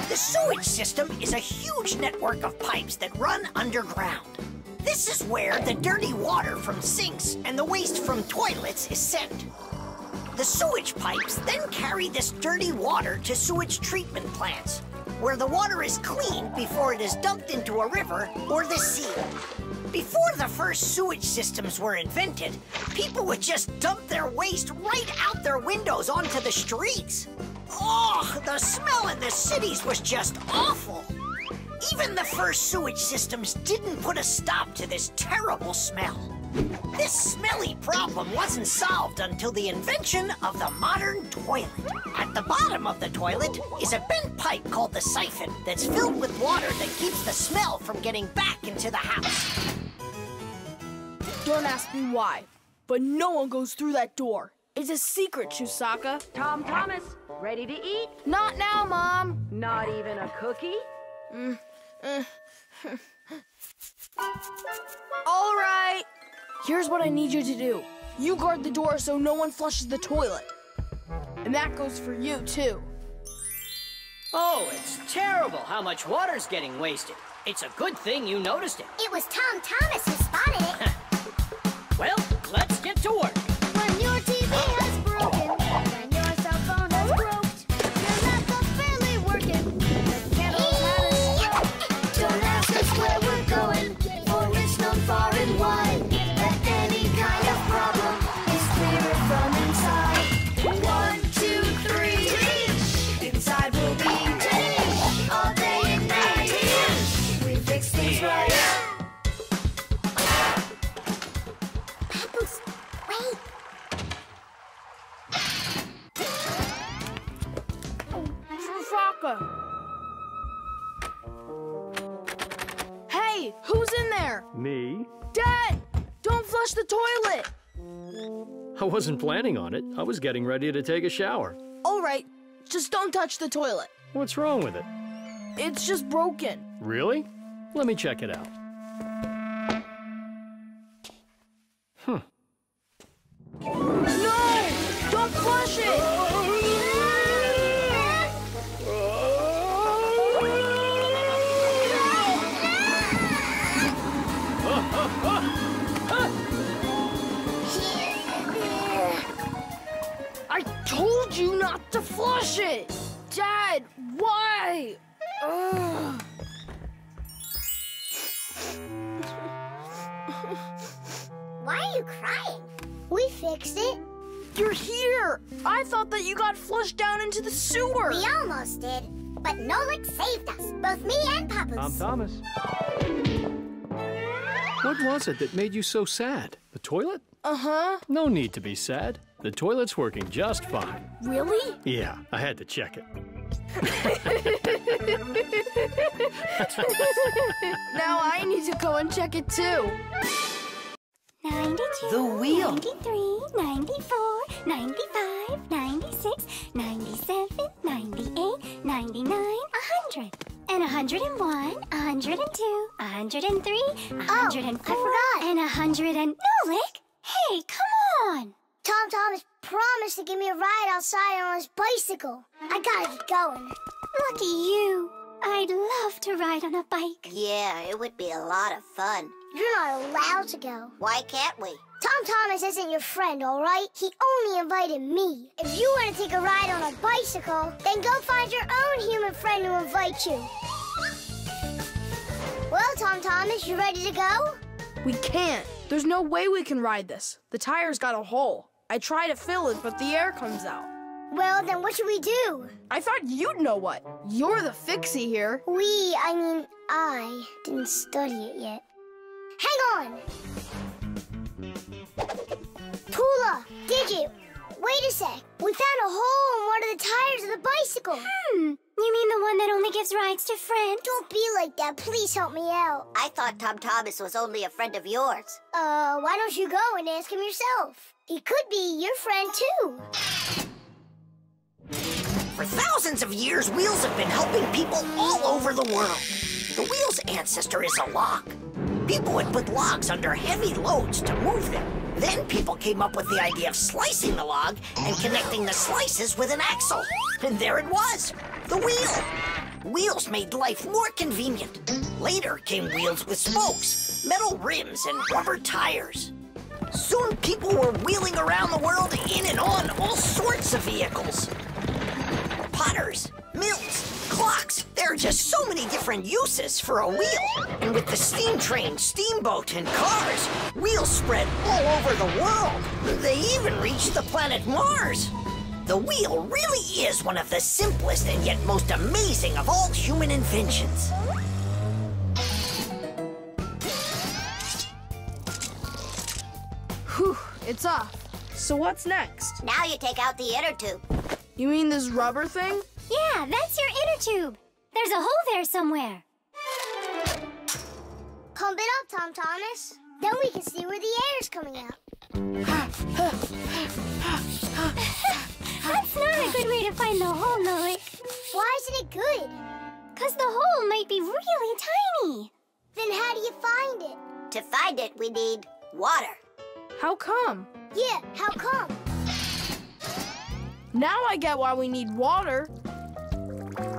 The sewage system is a huge network of pipes that run underground. This is where the dirty water from sinks and the waste from toilets is sent. The sewage pipes then carry this dirty water to sewage treatment plants, where the water is cleaned before it is dumped into a river or the sea. Before the first sewage systems were invented, people would just dump their waste right out their windows onto the streets. Oh, the smell in the cities was just awful. Even the first sewage systems didn't put a stop to this terrible smell. This smelly problem wasn't solved until the invention of the modern toilet. At the bottom of the toilet is a bent pipe called the siphon that's filled with water that keeps the smell from getting back into the house. Don't ask me why, but no one goes through that door. It's a secret, Chewsocka. Tom Thomas, ready to eat? Not now, Mom. Not even a cookie? All right. Here's what I need you to do. You guard the door so no one flushes the toilet. And that goes for you, too. Oh, it's terrible how much water's getting wasted. It's a good thing you noticed it. It was Tom Thomas who spotted it. Well, let's get to work. When your TV has broken, when your cell phone has croaked, you're not the family working. The kettle's had a stroke. Don't ask us where we're going, for it's known far and wide that any kind of problem is clearer from inside. 1, 2, 3, Tidysh! Inside we'll be Tidysh! All day and night, Tidysh! We fix things right. Papus, wait! Chewsocka! Hey, who's in there? Me. Dad! Don't flush the toilet! I wasn't planning on it. I was getting ready to take a shower. All right, just don't touch the toilet. What's wrong with it? It's just broken. Really? Let me check it out. No! Don't flush it! I told you not to flush it! Dad, why? Ugh. Why are you crying? We fixed it. You're here! I thought that you got flushed down into the sewer! We almost did, but Nolik saved us, both me and Papus. Tom Thomas. What was it that made you so sad? The toilet? Uh-huh. No need to be sad. The toilet's working just fine. Really? Yeah, I had to check it. Now I need to go and check it too. 92, the wheel. 93, 94, 95, 96, 97, 98, 99, 100. And 101, 102, 103, 104, I forgot. And 100 and... Nolik! Hey, come on! Tom Thomas promised to give me a ride outside on his bicycle. I gotta get going. Lucky you. I'd love to ride on a bike. Yeah, it would be a lot of fun. You're not allowed to go. Why can't we? Tom Thomas isn't your friend, all right? He only invited me. If you want to take a ride on a bicycle, then go find your own human friend to invite you. Well, Tom Thomas, you ready to go? We can't. There's no way we can ride this. The tire's got a hole. I try to fill it, but the air comes out. Well, then what should we do? I thought you'd know what. You're the Fixie here. I didn't study it yet. Hang on! Toola, Digit, wait a sec. We found a hole in one of the tires of the bicycle. You mean the one that only gives rides to friends? Don't be like that. Please help me out. I thought Tom Thomas was only a friend of yours. Why don't you go and ask him yourself? He could be your friend, too. For thousands of years, wheels have been helping people all over the world. The wheel's ancestor is a log. People would put logs under heavy loads to move them. Then people came up with the idea of slicing the log and connecting the slices with an axle. And there it was, the wheel. Wheels made life more convenient. Later came wheels with spokes, metal rims, and rubber tires. Soon people were wheeling around the world in and on all sorts of vehicles. Potters, mills, clocks. There are just so many different uses for a wheel. And with the steam train, steamboat, and cars, wheels spread all over the world. They even reached the planet Mars. The wheel really is one of the simplest and yet most amazing of all human inventions. Whew, it's off. So what's next? Now you take out the inner tube. You mean this rubber thing? Yeah, that's your inner tube. There's a hole there somewhere. Pump it up, Tom Thomas. Then we can see where the air's coming out. That's not a good way to find the hole, Nolik. Why isn't it good? Because the hole might be really tiny. Then how do you find it? To find it, we need water. How come? Yeah, how come? Now I get why we need water.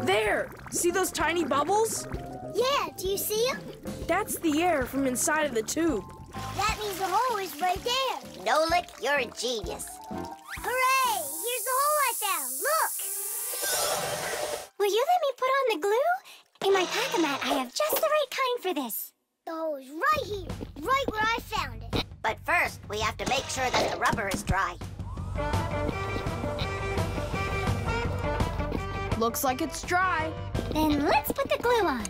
There! See those tiny bubbles? Yeah, do you see him? That's the air from inside of the tube. That means the hole is right there. Nolik, you're a genius. Hooray! Here's the hole I found. Look! Will you let me put on the glue? In my pack mat, I have just the right kind for this. The hole is right here, right where I found it. But first, we have to make sure that the rubber is dry. Looks like it's dry. Then let's put the glue on.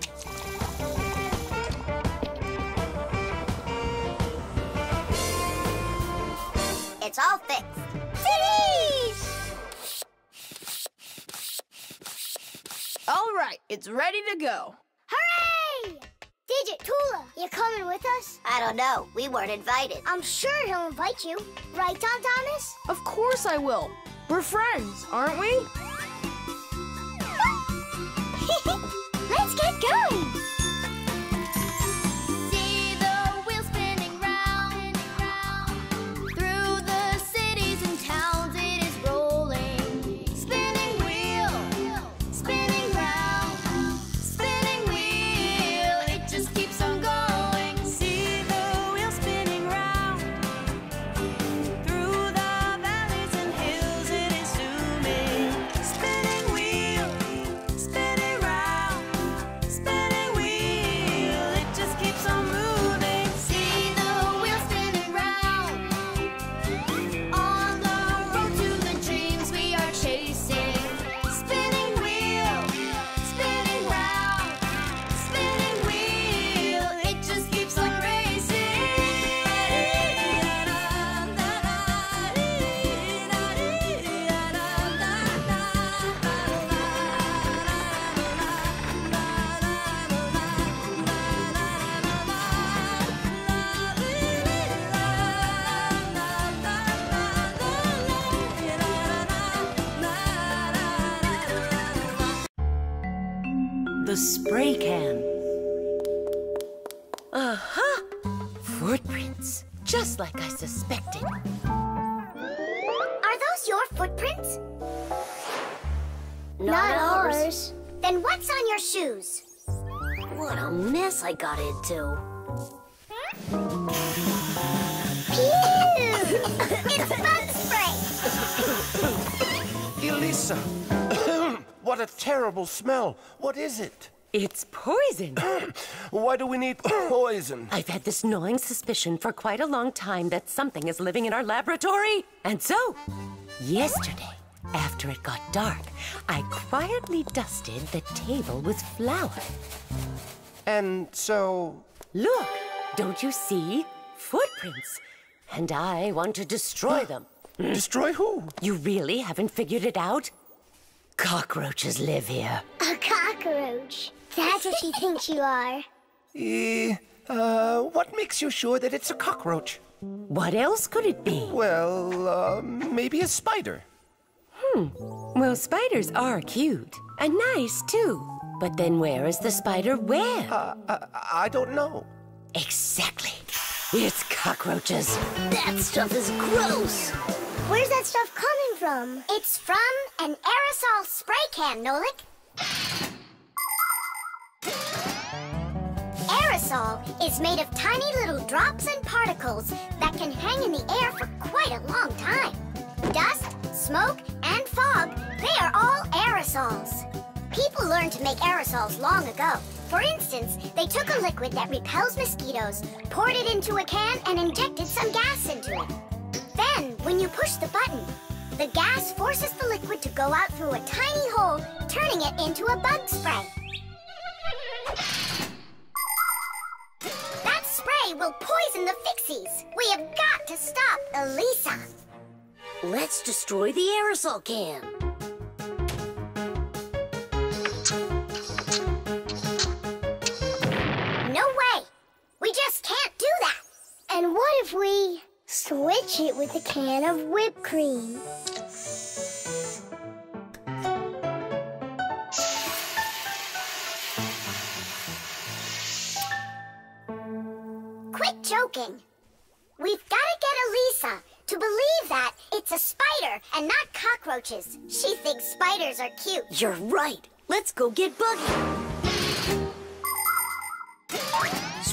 It's all fixed. Tidysh! All right, it's ready to go. Hooray! Digit, Toola, you coming with us? I don't know. We weren't invited. I'm sure he'll invite you. Right, Tom Thomas? Of course I will. We're friends, aren't we? Let's get going! See the wheels spinning round, through the cities and towns it is rolling. Spinning wheel, spinning round, spinning wheel, it just keeps on going. See the wheels spinning round, through the valleys and hills it is zooming. Spinning wheel, spinning the spray can. Uh-huh! Footprints, just like I suspected. Are those your footprints? Not ours. Then what's on your shoes? What a mess I got into. Pew! It's bug spray! Elisa! What a terrible smell. What is it? It's poison. Why do we need poison? I've had this gnawing suspicion for quite a long time that something is living in our laboratory. And so, yesterday, after it got dark, I quietly dusted the table with flour. And so... Look, don't you see? Footprints. And I want to destroy them. Destroy who? You really haven't figured it out? Cockroaches live here. A cockroach? That's what she thinks you are. What makes you sure that it's a cockroach? What else could it be? Well, maybe a spider. Well, spiders are cute. And nice, too. But then where is the spider web? I don't know. Exactly. It's cockroaches. That stuff is gross. Where's that stuff coming from? It's from an aerosol spray can, Nolik. Aerosol is made of tiny little drops and particles that can hang in the air for quite a long time. Dust, smoke, and fog, they are all aerosols. People learned to make aerosols long ago. For instance, they took a liquid that repels mosquitoes, poured it into a can, and injected some gas into it. Then, when you push the button, the gas forces the liquid to go out through a tiny hole, turning it into a bug spray. That spray will poison the Fixies. We have got to stop Elisa. Let's destroy the aerosol can. No way. We just can't do that. And what if we... switch it with a can of whipped cream. Quit joking. We've got to get Elisa to believe that it's a spider and not cockroaches. She thinks spiders are cute. You're right. Let's go get Buggy.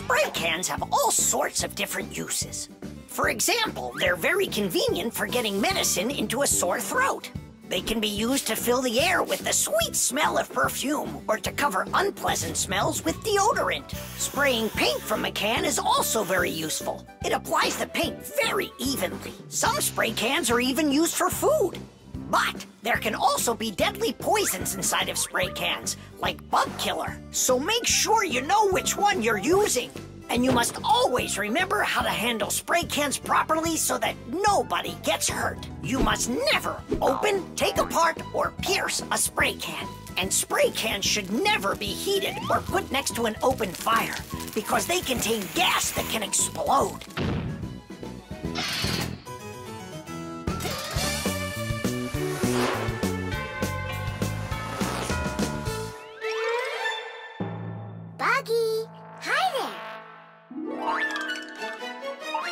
Spray cans have all sorts of different uses. For example, they're very convenient for getting medicine into a sore throat. They can be used to fill the air with the sweet smell of perfume or to cover unpleasant smells with deodorant. Spraying paint from a can is also very useful. It applies the paint very evenly. Some spray cans are even used for food. But there can also be deadly poisons inside of spray cans, like bug killer. So make sure you know which one you're using. And you must always remember how to handle spray cans properly so that nobody gets hurt. You must never open, take apart, or pierce a spray can. And spray cans should never be heated or put next to an open fire because they contain gas that can explode. Buggy, hi there.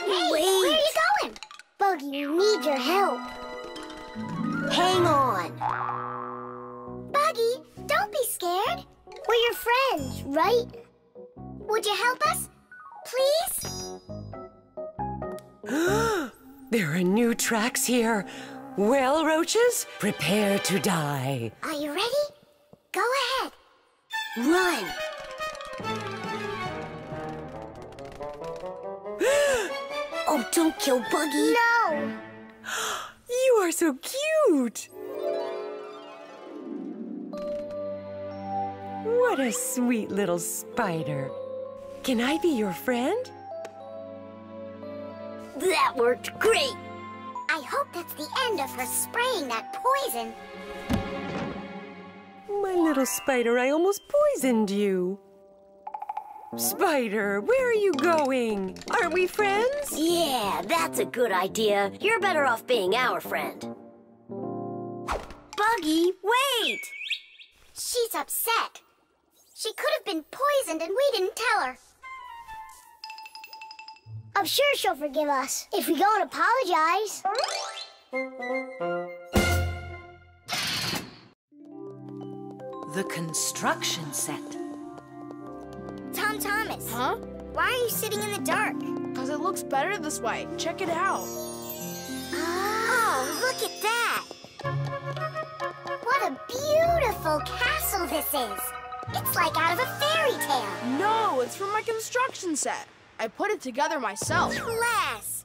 Hey, wait. Where are you going? Buggy, we need your help. Hang on. Buggy, don't be scared. We're your friends, right? Would you help us, please? There are new tracks here. Well, roaches, prepare to die. Are you ready? Go ahead. Run. Oh, don't kill Buggy. No! You are so cute! What a sweet little spider. Can I be your friend? That worked great! I hope that's the end of her spraying that poison. My little spider, I almost poisoned you. Spider, where are you going? Aren't we friends? Yeah, that's a good idea. You're better off being our friend. Buggy, wait! She's upset. She could have been poisoned and we didn't tell her. I'm sure she'll forgive us if we go and apologize. The construction set. Tom Thomas. Huh? Why are you sitting in the dark? Because it looks better this way. Check it out. Oh, look at that. What a beautiful castle this is. It's like out of a fairy tale. No, it's from my construction set. I put it together myself. Class.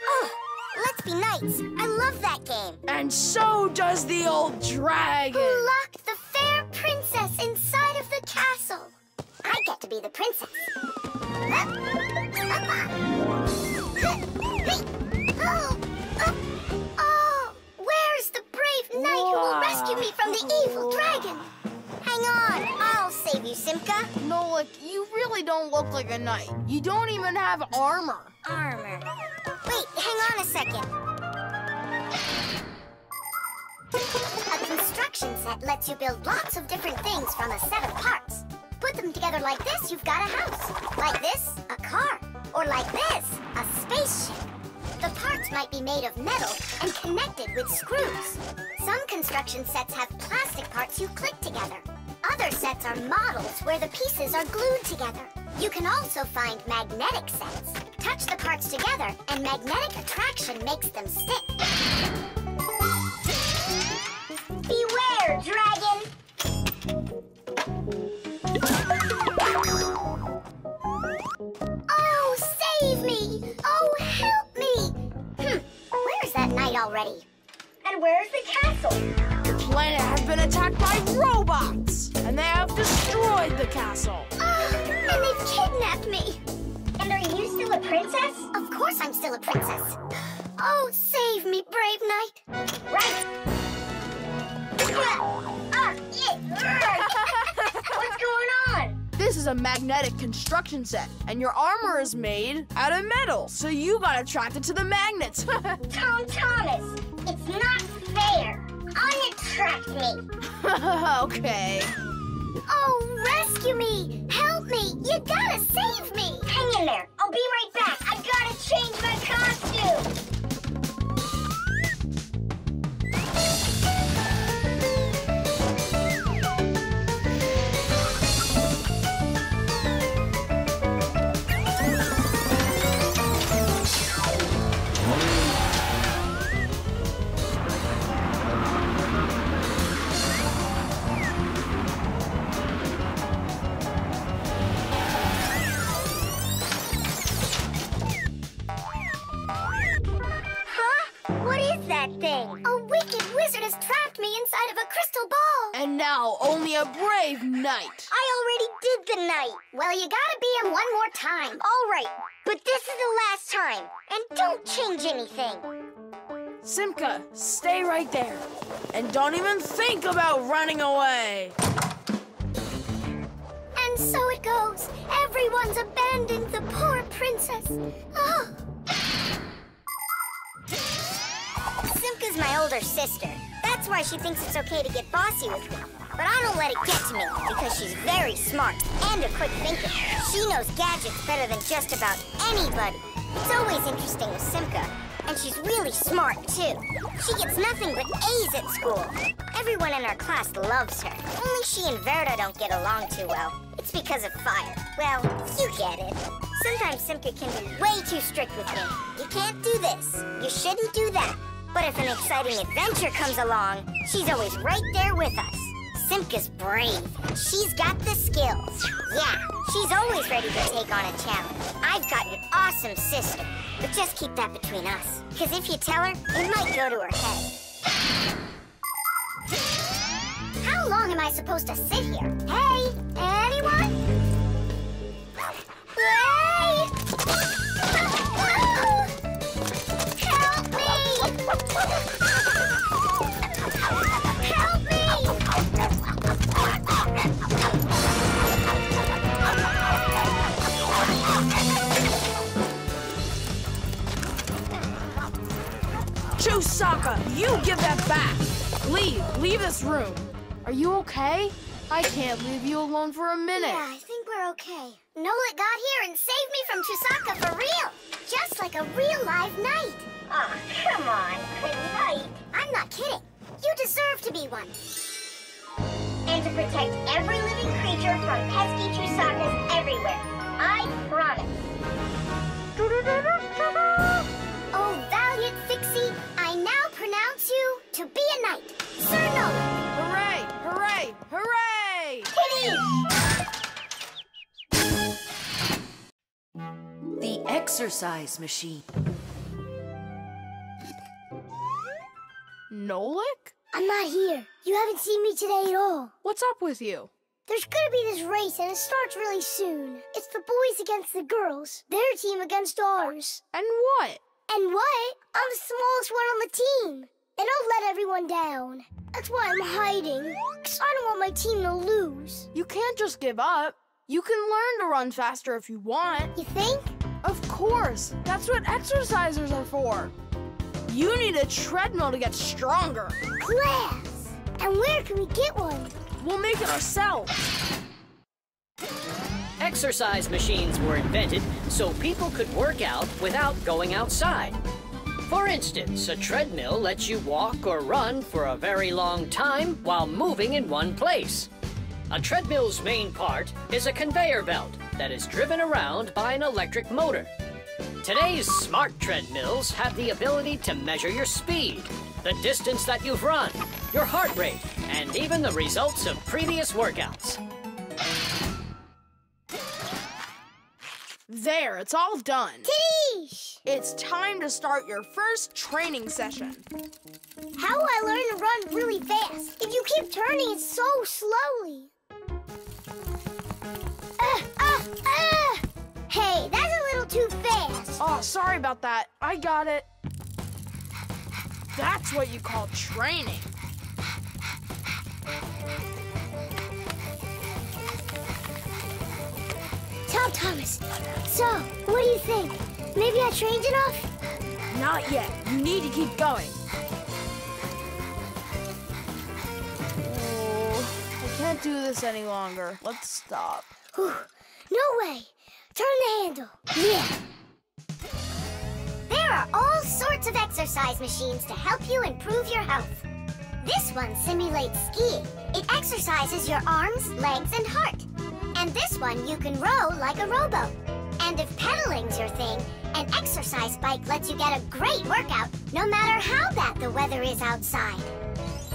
Oh, let's be knights. I love that game. And so does the old dragon. Who locked the fair princess inside of the castle. I get to be the princess. Oh, where's the brave knight who will rescue me from the evil dragon? Hang on, I'll save you, Simka. Nolik, you really don't look like a knight. You don't even have armor. Armor. Wait, hang on a second. A construction set lets you build lots of different things from a set of parts. Put them together like this, you've got a house. Like this, a car. Or like this, a spaceship. The parts might be made of metal and connected with screws. Some construction sets have plastic parts you click together. Other sets are models where the pieces are glued together. You can also find magnetic sets. Touch the parts together and magnetic attraction makes them stick. Beware, dragon! Oh, save me! Oh, help me! Where's that knight already? And where's the castle? The planet has been attacked by robots! And they have destroyed the castle! Oh, and they've kidnapped me! And are you still a princess? Of course I'm still a princess! Oh, save me, brave knight! Right! What's going on? This is a magnetic construction set, and your armor is made out of metal, so you got attracted to the magnets. Tom Thomas, it's not fair. Unattract me. Okay. Oh, rescue me. Help me. You gotta save me. Hang in there. I'll be right back. I gotta change my costume. is that thing? A wicked wizard has trapped me inside of a crystal ball. And now only a brave knight. I already did the knight. Well, you gotta be him one more time. All right, but this is the last time. And don't change anything. Simka, stay right there. And don't even think about running away. And so it goes. Everyone's abandoned the poor princess. Oh. Simka's my older sister. That's why she thinks it's okay to get bossy with me. But I don't let it get to me, because she's very smart and a quick thinker. She knows gadgets better than just about anybody. It's always interesting with Simka. And she's really smart, too. She gets nothing but A's at school. Everyone in our class loves her. Only she and Verda don't get along too well. It's because of fire. Well, you get it. Sometimes Simka can be way too strict with me. You can't do this. You shouldn't do that. But if an exciting adventure comes along, she's always right there with us. Simka's brave. She's got the skills. Yeah, she's always ready to take on a challenge. I've got an awesome sister. But just keep that between us. Because if you tell her, it might go to her head. How long am I supposed to sit here? Hey, anyone? Hey! Help me! Help me! Chewsocka, you give that back! Leave this room. Are you okay? I can't leave you alone for a minute. Yeah, I think we're okay. Nolik got here and saved me from Chewsocka for real. Just like a real live knight. Oh, come on, knight. I'm not kidding. You deserve to be one. And to protect every living creature from pesky Chewsockas everywhere. I promise. Oh, valiant Fixie, I now pronounce you to be a knight. Sir Nolik. Hooray, hooray, hooray! Tidysh! The exercise machine. Nolik? I'm not here. You haven't seen me today at all. What's up with you? There's gonna be this race, and it starts really soon. It's the boys against the girls. Their team against ours. And what? And what? I'm the smallest one on the team. And I'll let everyone down. That's why I'm hiding. Because I don't want my team to lose. You can't just give up. You can learn to run faster if you want. You think? Of course. That's what exercisers are for. You need a treadmill to get stronger. Class! And where can we get one? We'll make it ourselves. Exercise machines were invented so people could work out without going outside. For instance, a treadmill lets you walk or run for a very long time while moving in one place. A treadmill's main part is a conveyor belt that is driven around by an electric motor. Today's smart treadmills have the ability to measure your speed, the distance that you've run, your heart rate, and even the results of previous workouts. There, it's all done. Tidysh! It's time to start your first training session. How will I learn to run really fast? If you keep turning it so slowly. Hey, that's a little too fast. Oh, sorry about that. I got it. That's what you call training. Tom Thomas, so, what do you think? Maybe I trained enough? Not yet. You need to keep going. Oh, I can't do this any longer. Let's stop. Whew. No way. Turn the handle. Yeah. There are all sorts of exercise machines to help you improve your health. This one simulates skiing. It exercises your arms, legs, and heart. And this one you can row like a rowboat. And if pedaling's your thing, an exercise bike lets you get a great workout no matter how bad the weather is outside.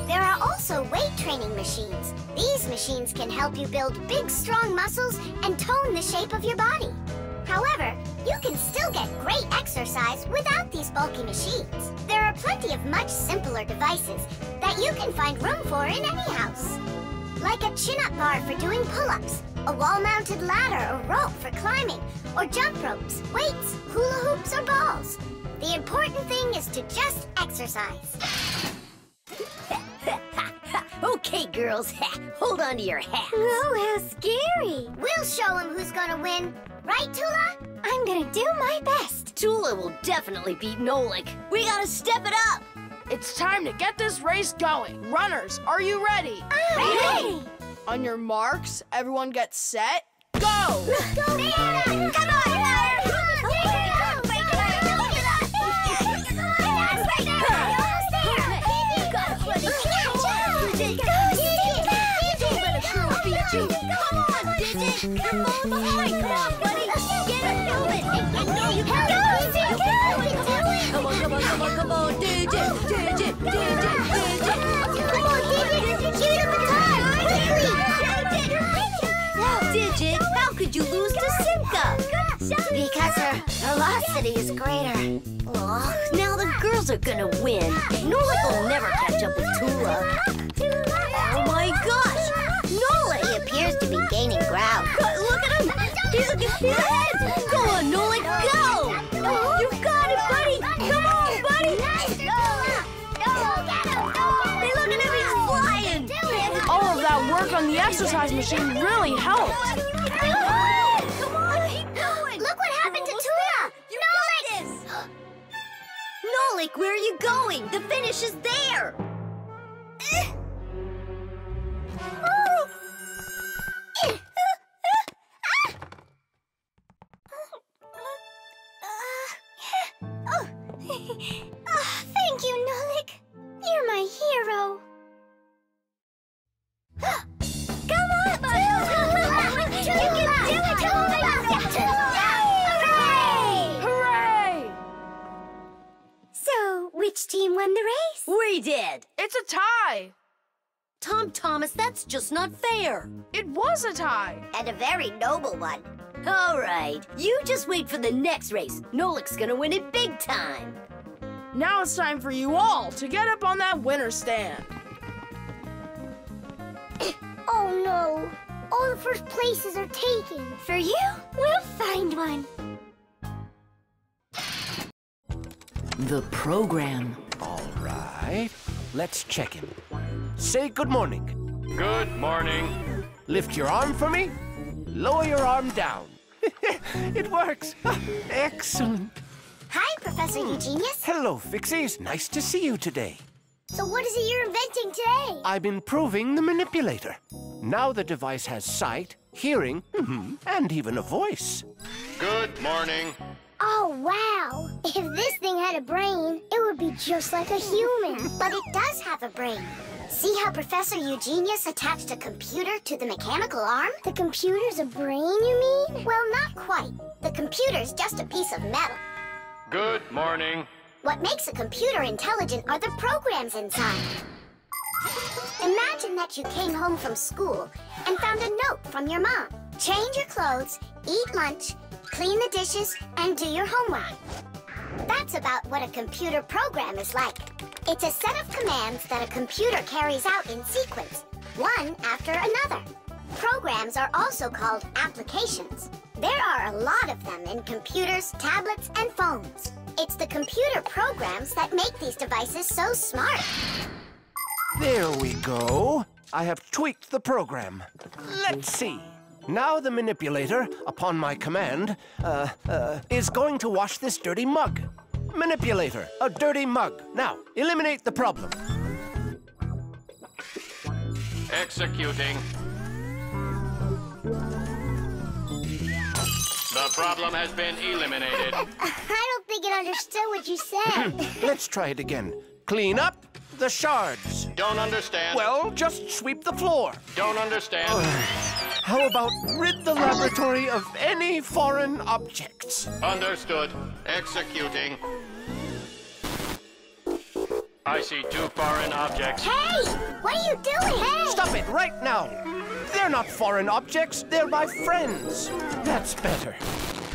There are also weight training machines. These machines can help you build big, strong muscles and tone the shape of your body. However, you can still get great exercise without these bulky machines. There are plenty of much simpler devices that you can find room for in any house. Like a chin-up bar for doing pull-ups, a wall-mounted ladder or rope for climbing, or jump ropes, weights, hula hoops, or balls. The important thing is to just exercise. Okay, girls, hold on to your hats. Oh, how scary. We'll show him who's gonna win. Right, Toola? I'm gonna do my best. Toola will definitely beat Nolik. We gotta step it up. It's time to get this race going. Runners, are you ready? I'm ready. On your marks, everyone get set, go! Go, Verda! Come on! Come on, buddy! Come on, buddy! Get it going! You can do it! You can do it! Come on, come on, come on, come on! Digit! Digit! Digit! Digit! Come on, Digit! Give it up a time! Quickly! Now, Digit, how could you lose to Simka? Because her velocity is greater. Oh, now the girls are gonna win. Nolik will never catch up with Toola. Oh my gosh! Nolik appears to be gaining ground. Look at him! He's looking ahead! Go on, Nolik, go! You got it, buddy! Come on, buddy! Hey, look at him, he's flying! All of that work on the exercise machine really helped. Come on, keep going! Look what happened to Toola! Nolik! Nolik, where are you going? The finish is there! Oh, thank you, Nolik. You're my hero. Come on, buddy! You can do it! Hooray! Hooray! So, which team won the race? We did. It's a tie. Tom Thomas, that's just not fair. It was a tie. And a very noble one. All right, you just wait for the next race. Nolik's gonna win it big time. Now it's time for you all to get up on that winner stand. Oh no, all the first places are taken. For you, we'll find one. The program. All right, let's check in. Say good morning. Good morning. Lift your arm for me. Lower your arm down. It works. Excellent. Hi, Professor Eugenius. Hello, Fixies. Nice to see you today. So what is it you're inventing today? I'm improving the manipulator. Now the device has sight, hearing, and even a voice. Good morning. Oh, wow. If this thing had a brain, it would be just like a human. But it does have a brain. See how Professor Eugenius attached a computer to the mechanical arm? The computer's a brain, you mean? Well, not quite. The computer's just a piece of metal. Good morning. What makes a computer intelligent are the programs inside. Imagine that you came home from school and found a note from your mom. Change your clothes, eat lunch, clean the dishes, and do your homework. That's about what a computer program is like. It's a set of commands that a computer carries out in sequence, one after another. Programs are also called applications. There are a lot of them in computers, tablets, and phones. It's the computer programs that make these devices so smart. There we go. I have tweaked the program. Let's see. Now the manipulator, upon my command, is going to wash this dirty mug. Manipulator, a dirty mug. Now, eliminate the problem. Executing. The problem has been eliminated. I don't think it understood what you said. Let's try it again. Clean up the shards. Don't understand. Well, just sweep the floor. Don't understand. How about rid the laboratory of any foreign objects? Understood. Executing. I see two foreign objects. Hey! What are you doing? Hey! Stop it right now. They're not foreign objects. They're my friends. That's better.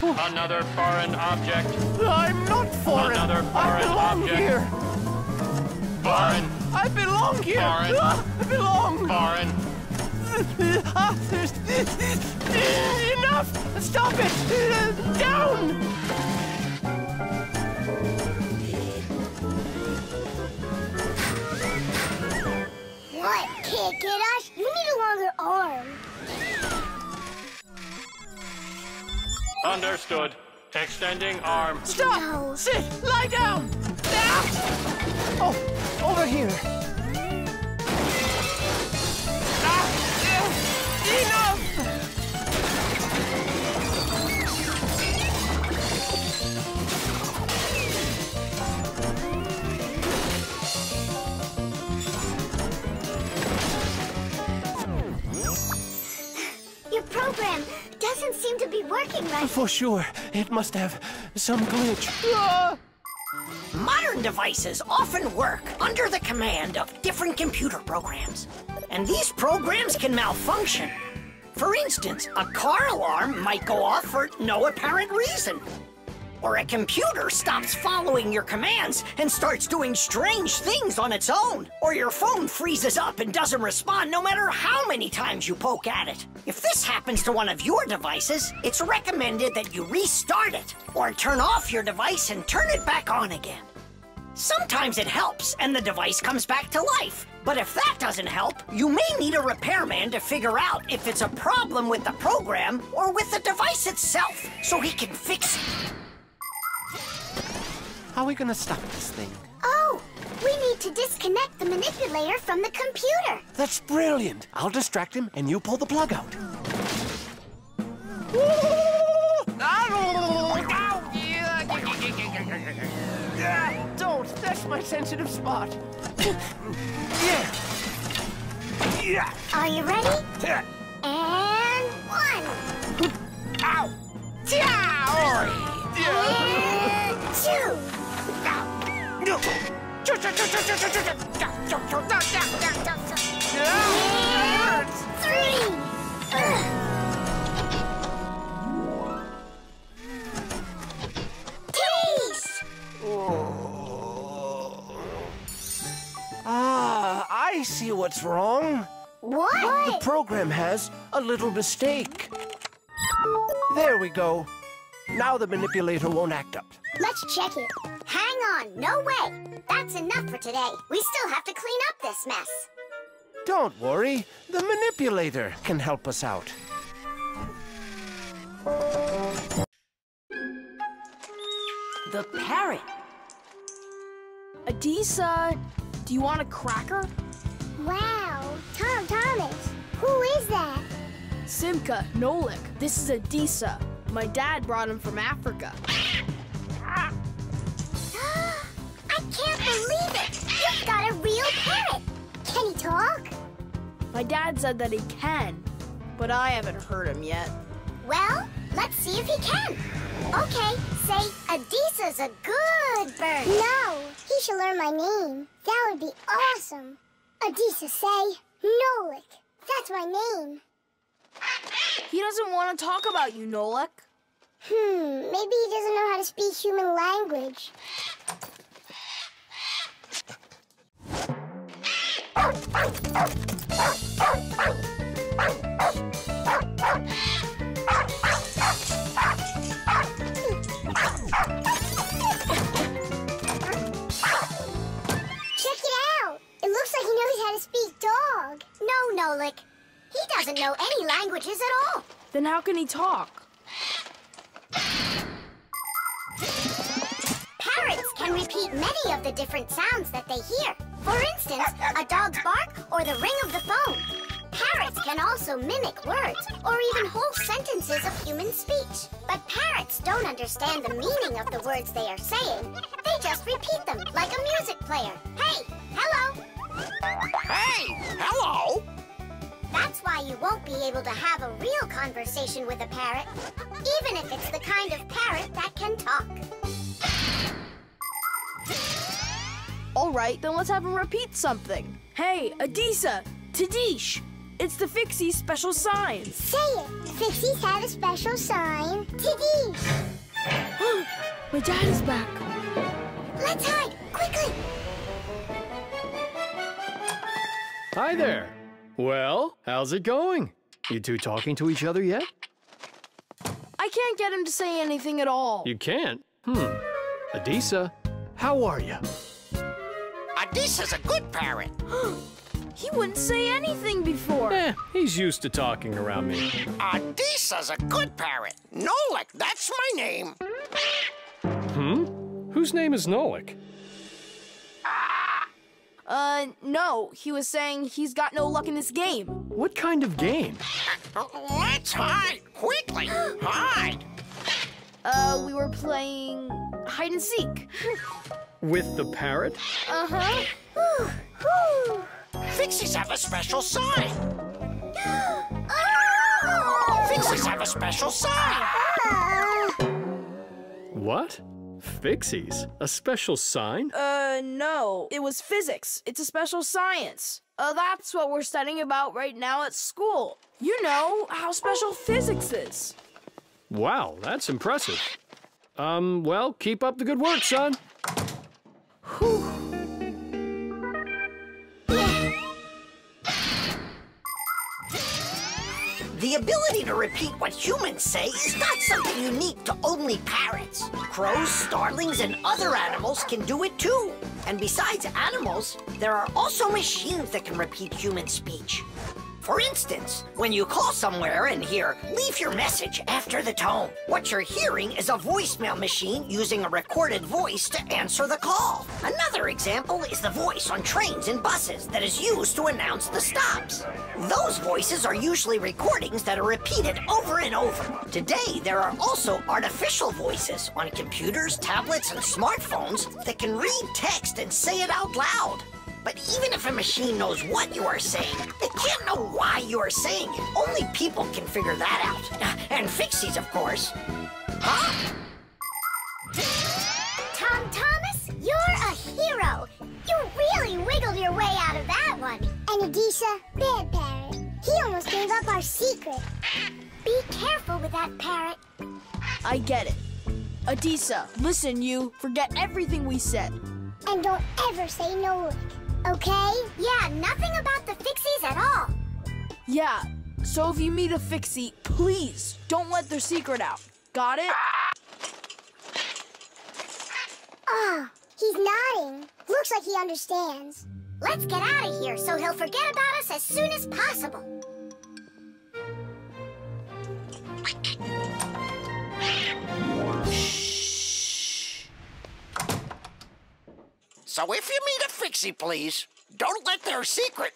people. Another foreign object. I'm not foreign. Another foreign object. Here. Foreign. I belong here. Foreign. I belong. Foreign. Enough! Stop it! Down! What, kid? Tidysh, you need a longer arm. Understood. Extending arm. Stop! No. Sit! Lie down! Down! Oh, over here. Enough! Your program doesn't seem to be working right. For sure. It must have some glitch. Modern devices often work under the command of different computer programs. And these programs can malfunction. For instance, a car alarm might go off for no apparent reason. Or a computer stops following your commands and starts doing strange things on its own. Or your phone freezes up and doesn't respond no matter how many times you poke at it. If this happens to one of your devices, it's recommended that you restart it or turn off your device and turn it back on again. Sometimes it helps and the device comes back to life. But if that doesn't help, you may need a repairman to figure out if it's a problem with the program or with the device itself, so he can fix it. How are we gonna stop this thing? Oh, we need to disconnect the manipulator from the computer. That's brilliant. I'll distract him and you pull the plug out. Don't, that's my sensitive spot. Yeah. Are you ready? And one. Ow. And two. And three. Taste. Ah, I see what's wrong. What? The program has a little mistake. There we go. Now the manipulator won't act up. Let's check it. Hang on, no way. That's enough for today. We still have to clean up this mess. Don't worry. The manipulator can help us out. The parrot. Adisa, do you want a cracker? Wow, Tom Thomas. Who is that? Simka, Nolik. This is Adisa. My dad brought him from Africa. I can't believe it! You've got a real parrot! Can he talk? My dad said that he can, but I haven't heard him yet. Well, let's see if he can. Okay, say, Adisa's a good bird. No, he should learn my name. That would be awesome. Adisa, say, Nolik. That's my name. He doesn't want to talk about you, Nolik. Maybe he doesn't know how to speak human language. Check it out! It looks like he knows how to speak dog. No, Nolik. He doesn't know any languages at all. Then how can he talk? Parrots can repeat many of the different sounds that they hear. For instance, a dog's bark or the ring of the phone. Parrots can also mimic words or even whole sentences of human speech. But parrots don't understand the meaning of the words they are saying. They just repeat them like a music player. Hey, hello. Hey, hello. That's why you won't be able to have a real conversation with a parrot, even if it's the kind of parrot that can talk. All right, then let's have him repeat something. Hey, Adisa, Tidysh, It's the Fixies' special sign. Say it. The Fixies have a special sign. Tidysh. My dad is back. Let's hide, quickly. Hi there. Well, how's it going? You two talking to each other yet? I can't get him to say anything at all. You can't? Adisa, how are you? Adisa's a good parrot. He wouldn't say anything before. He's used to talking around me. Adisa's a good parrot. Nolik, that's my name. Whose name is Nolik? No. He was saying he's got no luck in this game. What kind of game? Let's hide, quickly. Hide. We were playing hide and seek. With the parrot? Fixies have a special sign. Fixies have a special sign. What? Fixies? A special sign? No. It was physics. It's a special science. That's what we're studying about right now at school. You know how special physics is. Wow, that's impressive. Well, keep up the good work, son. The ability to repeat what humans say is not something unique to only parrots. Crows, starlings, and other animals can do it too. And besides animals, there are also machines that can repeat human speech. For instance, when you call somewhere and hear, leave your message after the tone. What you're hearing is a voicemail machine using a recorded voice to answer the call. Another example is the voice on trains and buses that is used to announce the stops. Those voices are usually recordings that are repeated over and over. Today, there are also artificial voices on computers, tablets, and smartphones that can read text and say it out loud. But even if a machine knows what you are saying, they can't know why you are saying it. Only people can figure that out. And Fixies, of course. Tom Thomas, you're a hero. You really wiggled your way out of that one. And Adisa, bad parrot. He almost gave up our secret. Be careful with that parrot. I get it. Adisa, listen, you. Forget everything we said. And don't ever say Nolik. Okay? Yeah, nothing about the Fixies at all. Yeah, so if you meet a Fixie, please don't let their secret out. Got it? Oh, he's nodding. Looks like he understands. Let's get out of here so he'll forget about us as soon as possible. So if you meet a Fixie, please, don't let their secret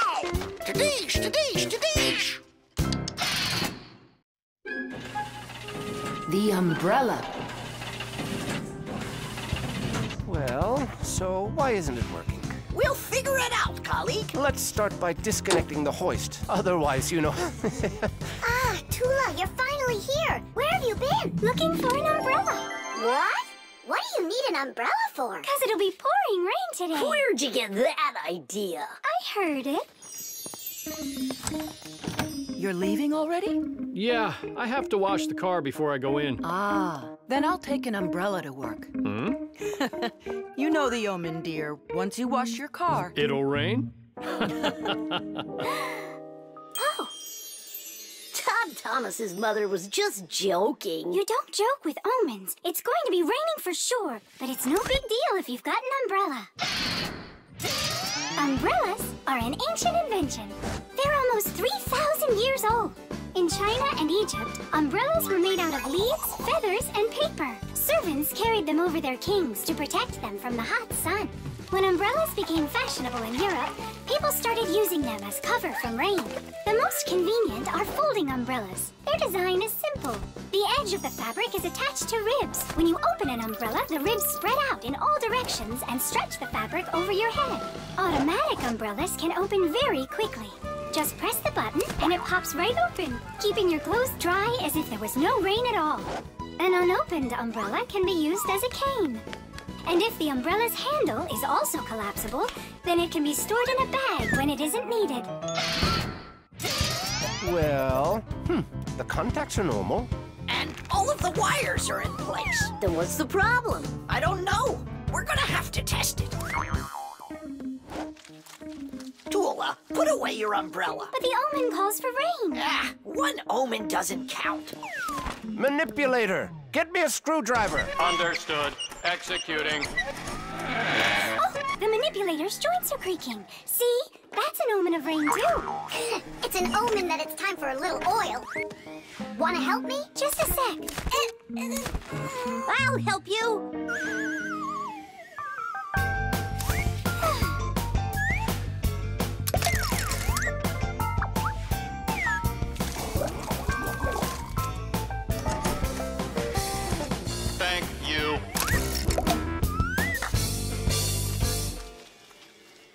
out. Tidysh, Tidysh, Tidysh. The umbrella. Well, so why isn't it working? We'll figure it out, colleague. Let's start by disconnecting the hoist. Otherwise, you know. Toola, you're finally here. Where have you been? Looking for an umbrella. What? What do you need an umbrella for? Because it'll be pouring rain today. Where'd you get that idea? I heard it. You're leaving already? Yeah, I have to wash the car before I go in. Then I'll take an umbrella to work. You know the omen, dear. Once you wash your car... It'll rain? Tom Thomas's mother was just joking. You don't joke with omens. It's going to be raining for sure, but it's no big deal if you've got an umbrella. Umbrellas are an ancient invention. They're almost 3,000 years old. In China and Egypt, umbrellas were made out of leaves, feathers, and paper. Servants carried them over their kings to protect them from the hot sun. When umbrellas became fashionable in Europe, people started using them as cover from rain. The most convenient are folding umbrellas. Their design is simple. The edge of the fabric is attached to ribs. When you open an umbrella, the ribs spread out in all directions and stretch the fabric over your head. Automatic umbrellas can open very quickly. Just press the button and it pops right open, keeping your clothes dry as if there was no rain at all. An unopened umbrella can be used as a cane. And if the umbrella's handle is also collapsible, then it can be stored in a bag when it isn't needed. Well, the contacts are normal. And all of the wires are in place. Then what's the problem? I don't know. We're gonna have to test it. Toola, put away your umbrella. But the omen calls for rain. Ah, one omen doesn't count. Manipulator, get me a screwdriver. Understood. Executing. Oh, the manipulator's joints are creaking. See? That's an omen of rain, too. It's an omen that it's time for a little oil. Wanna help me? Just a sec. I'll help you.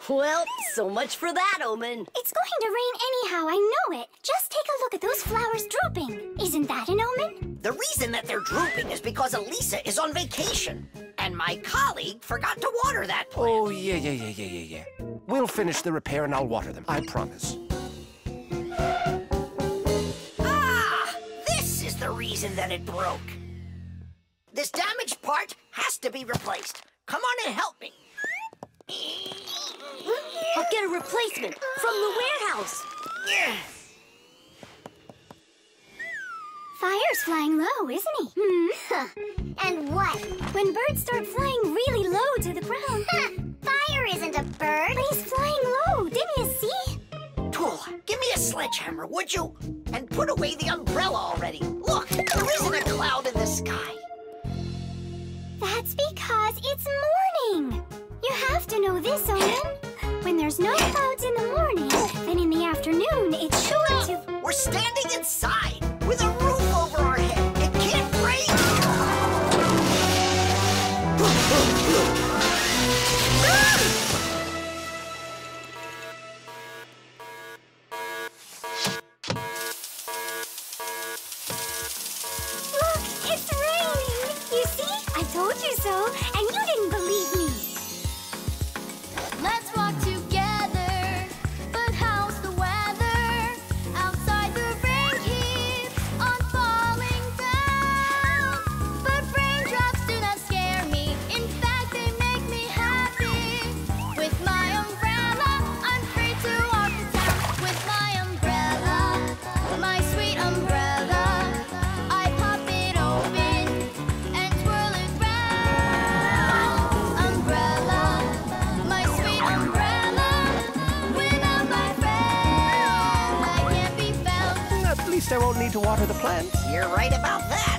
Well, so much for that omen. It's going to rain anyhow, I know it. Just take a look at those flowers drooping. Isn't that an omen? The reason that they're drooping is because Elisa is on vacation. And my colleague forgot to water that plant. Oh, yeah. We'll finish the repair and I'll water them, I promise. Ah! This is the reason that it broke. This damaged part has to be replaced. Come on and help me. I'll get a replacement from the warehouse. Fire's flying low, isn't he? And what? When birds start flying really low to the ground. Fire isn't a bird. But he's flying low, didn't you see? Toola, give me a sledgehammer, would you? And put away the umbrella already. Look, there isn't a cloud in the sky. That's because it's morning. You have to know this, Omen. When there's no clouds in the morning, then in the afternoon, it's sure to... We're standing inside with a roof over our head. It can't rain. Look, it's raining. You see? I told you so, and you didn't believe me. Let's walk together, but how's the weather? Outside the rain keeps on falling down. But raindrops do not scare me, in fact they make me happy. With my umbrella, I'm free to walk the town. With my umbrella, my sweet umbrella, I pop it open and twirl it round. Umbrella, my sweet umbrella, without my friend, I can't be found. At least I won't need to water the plants. You're right about that.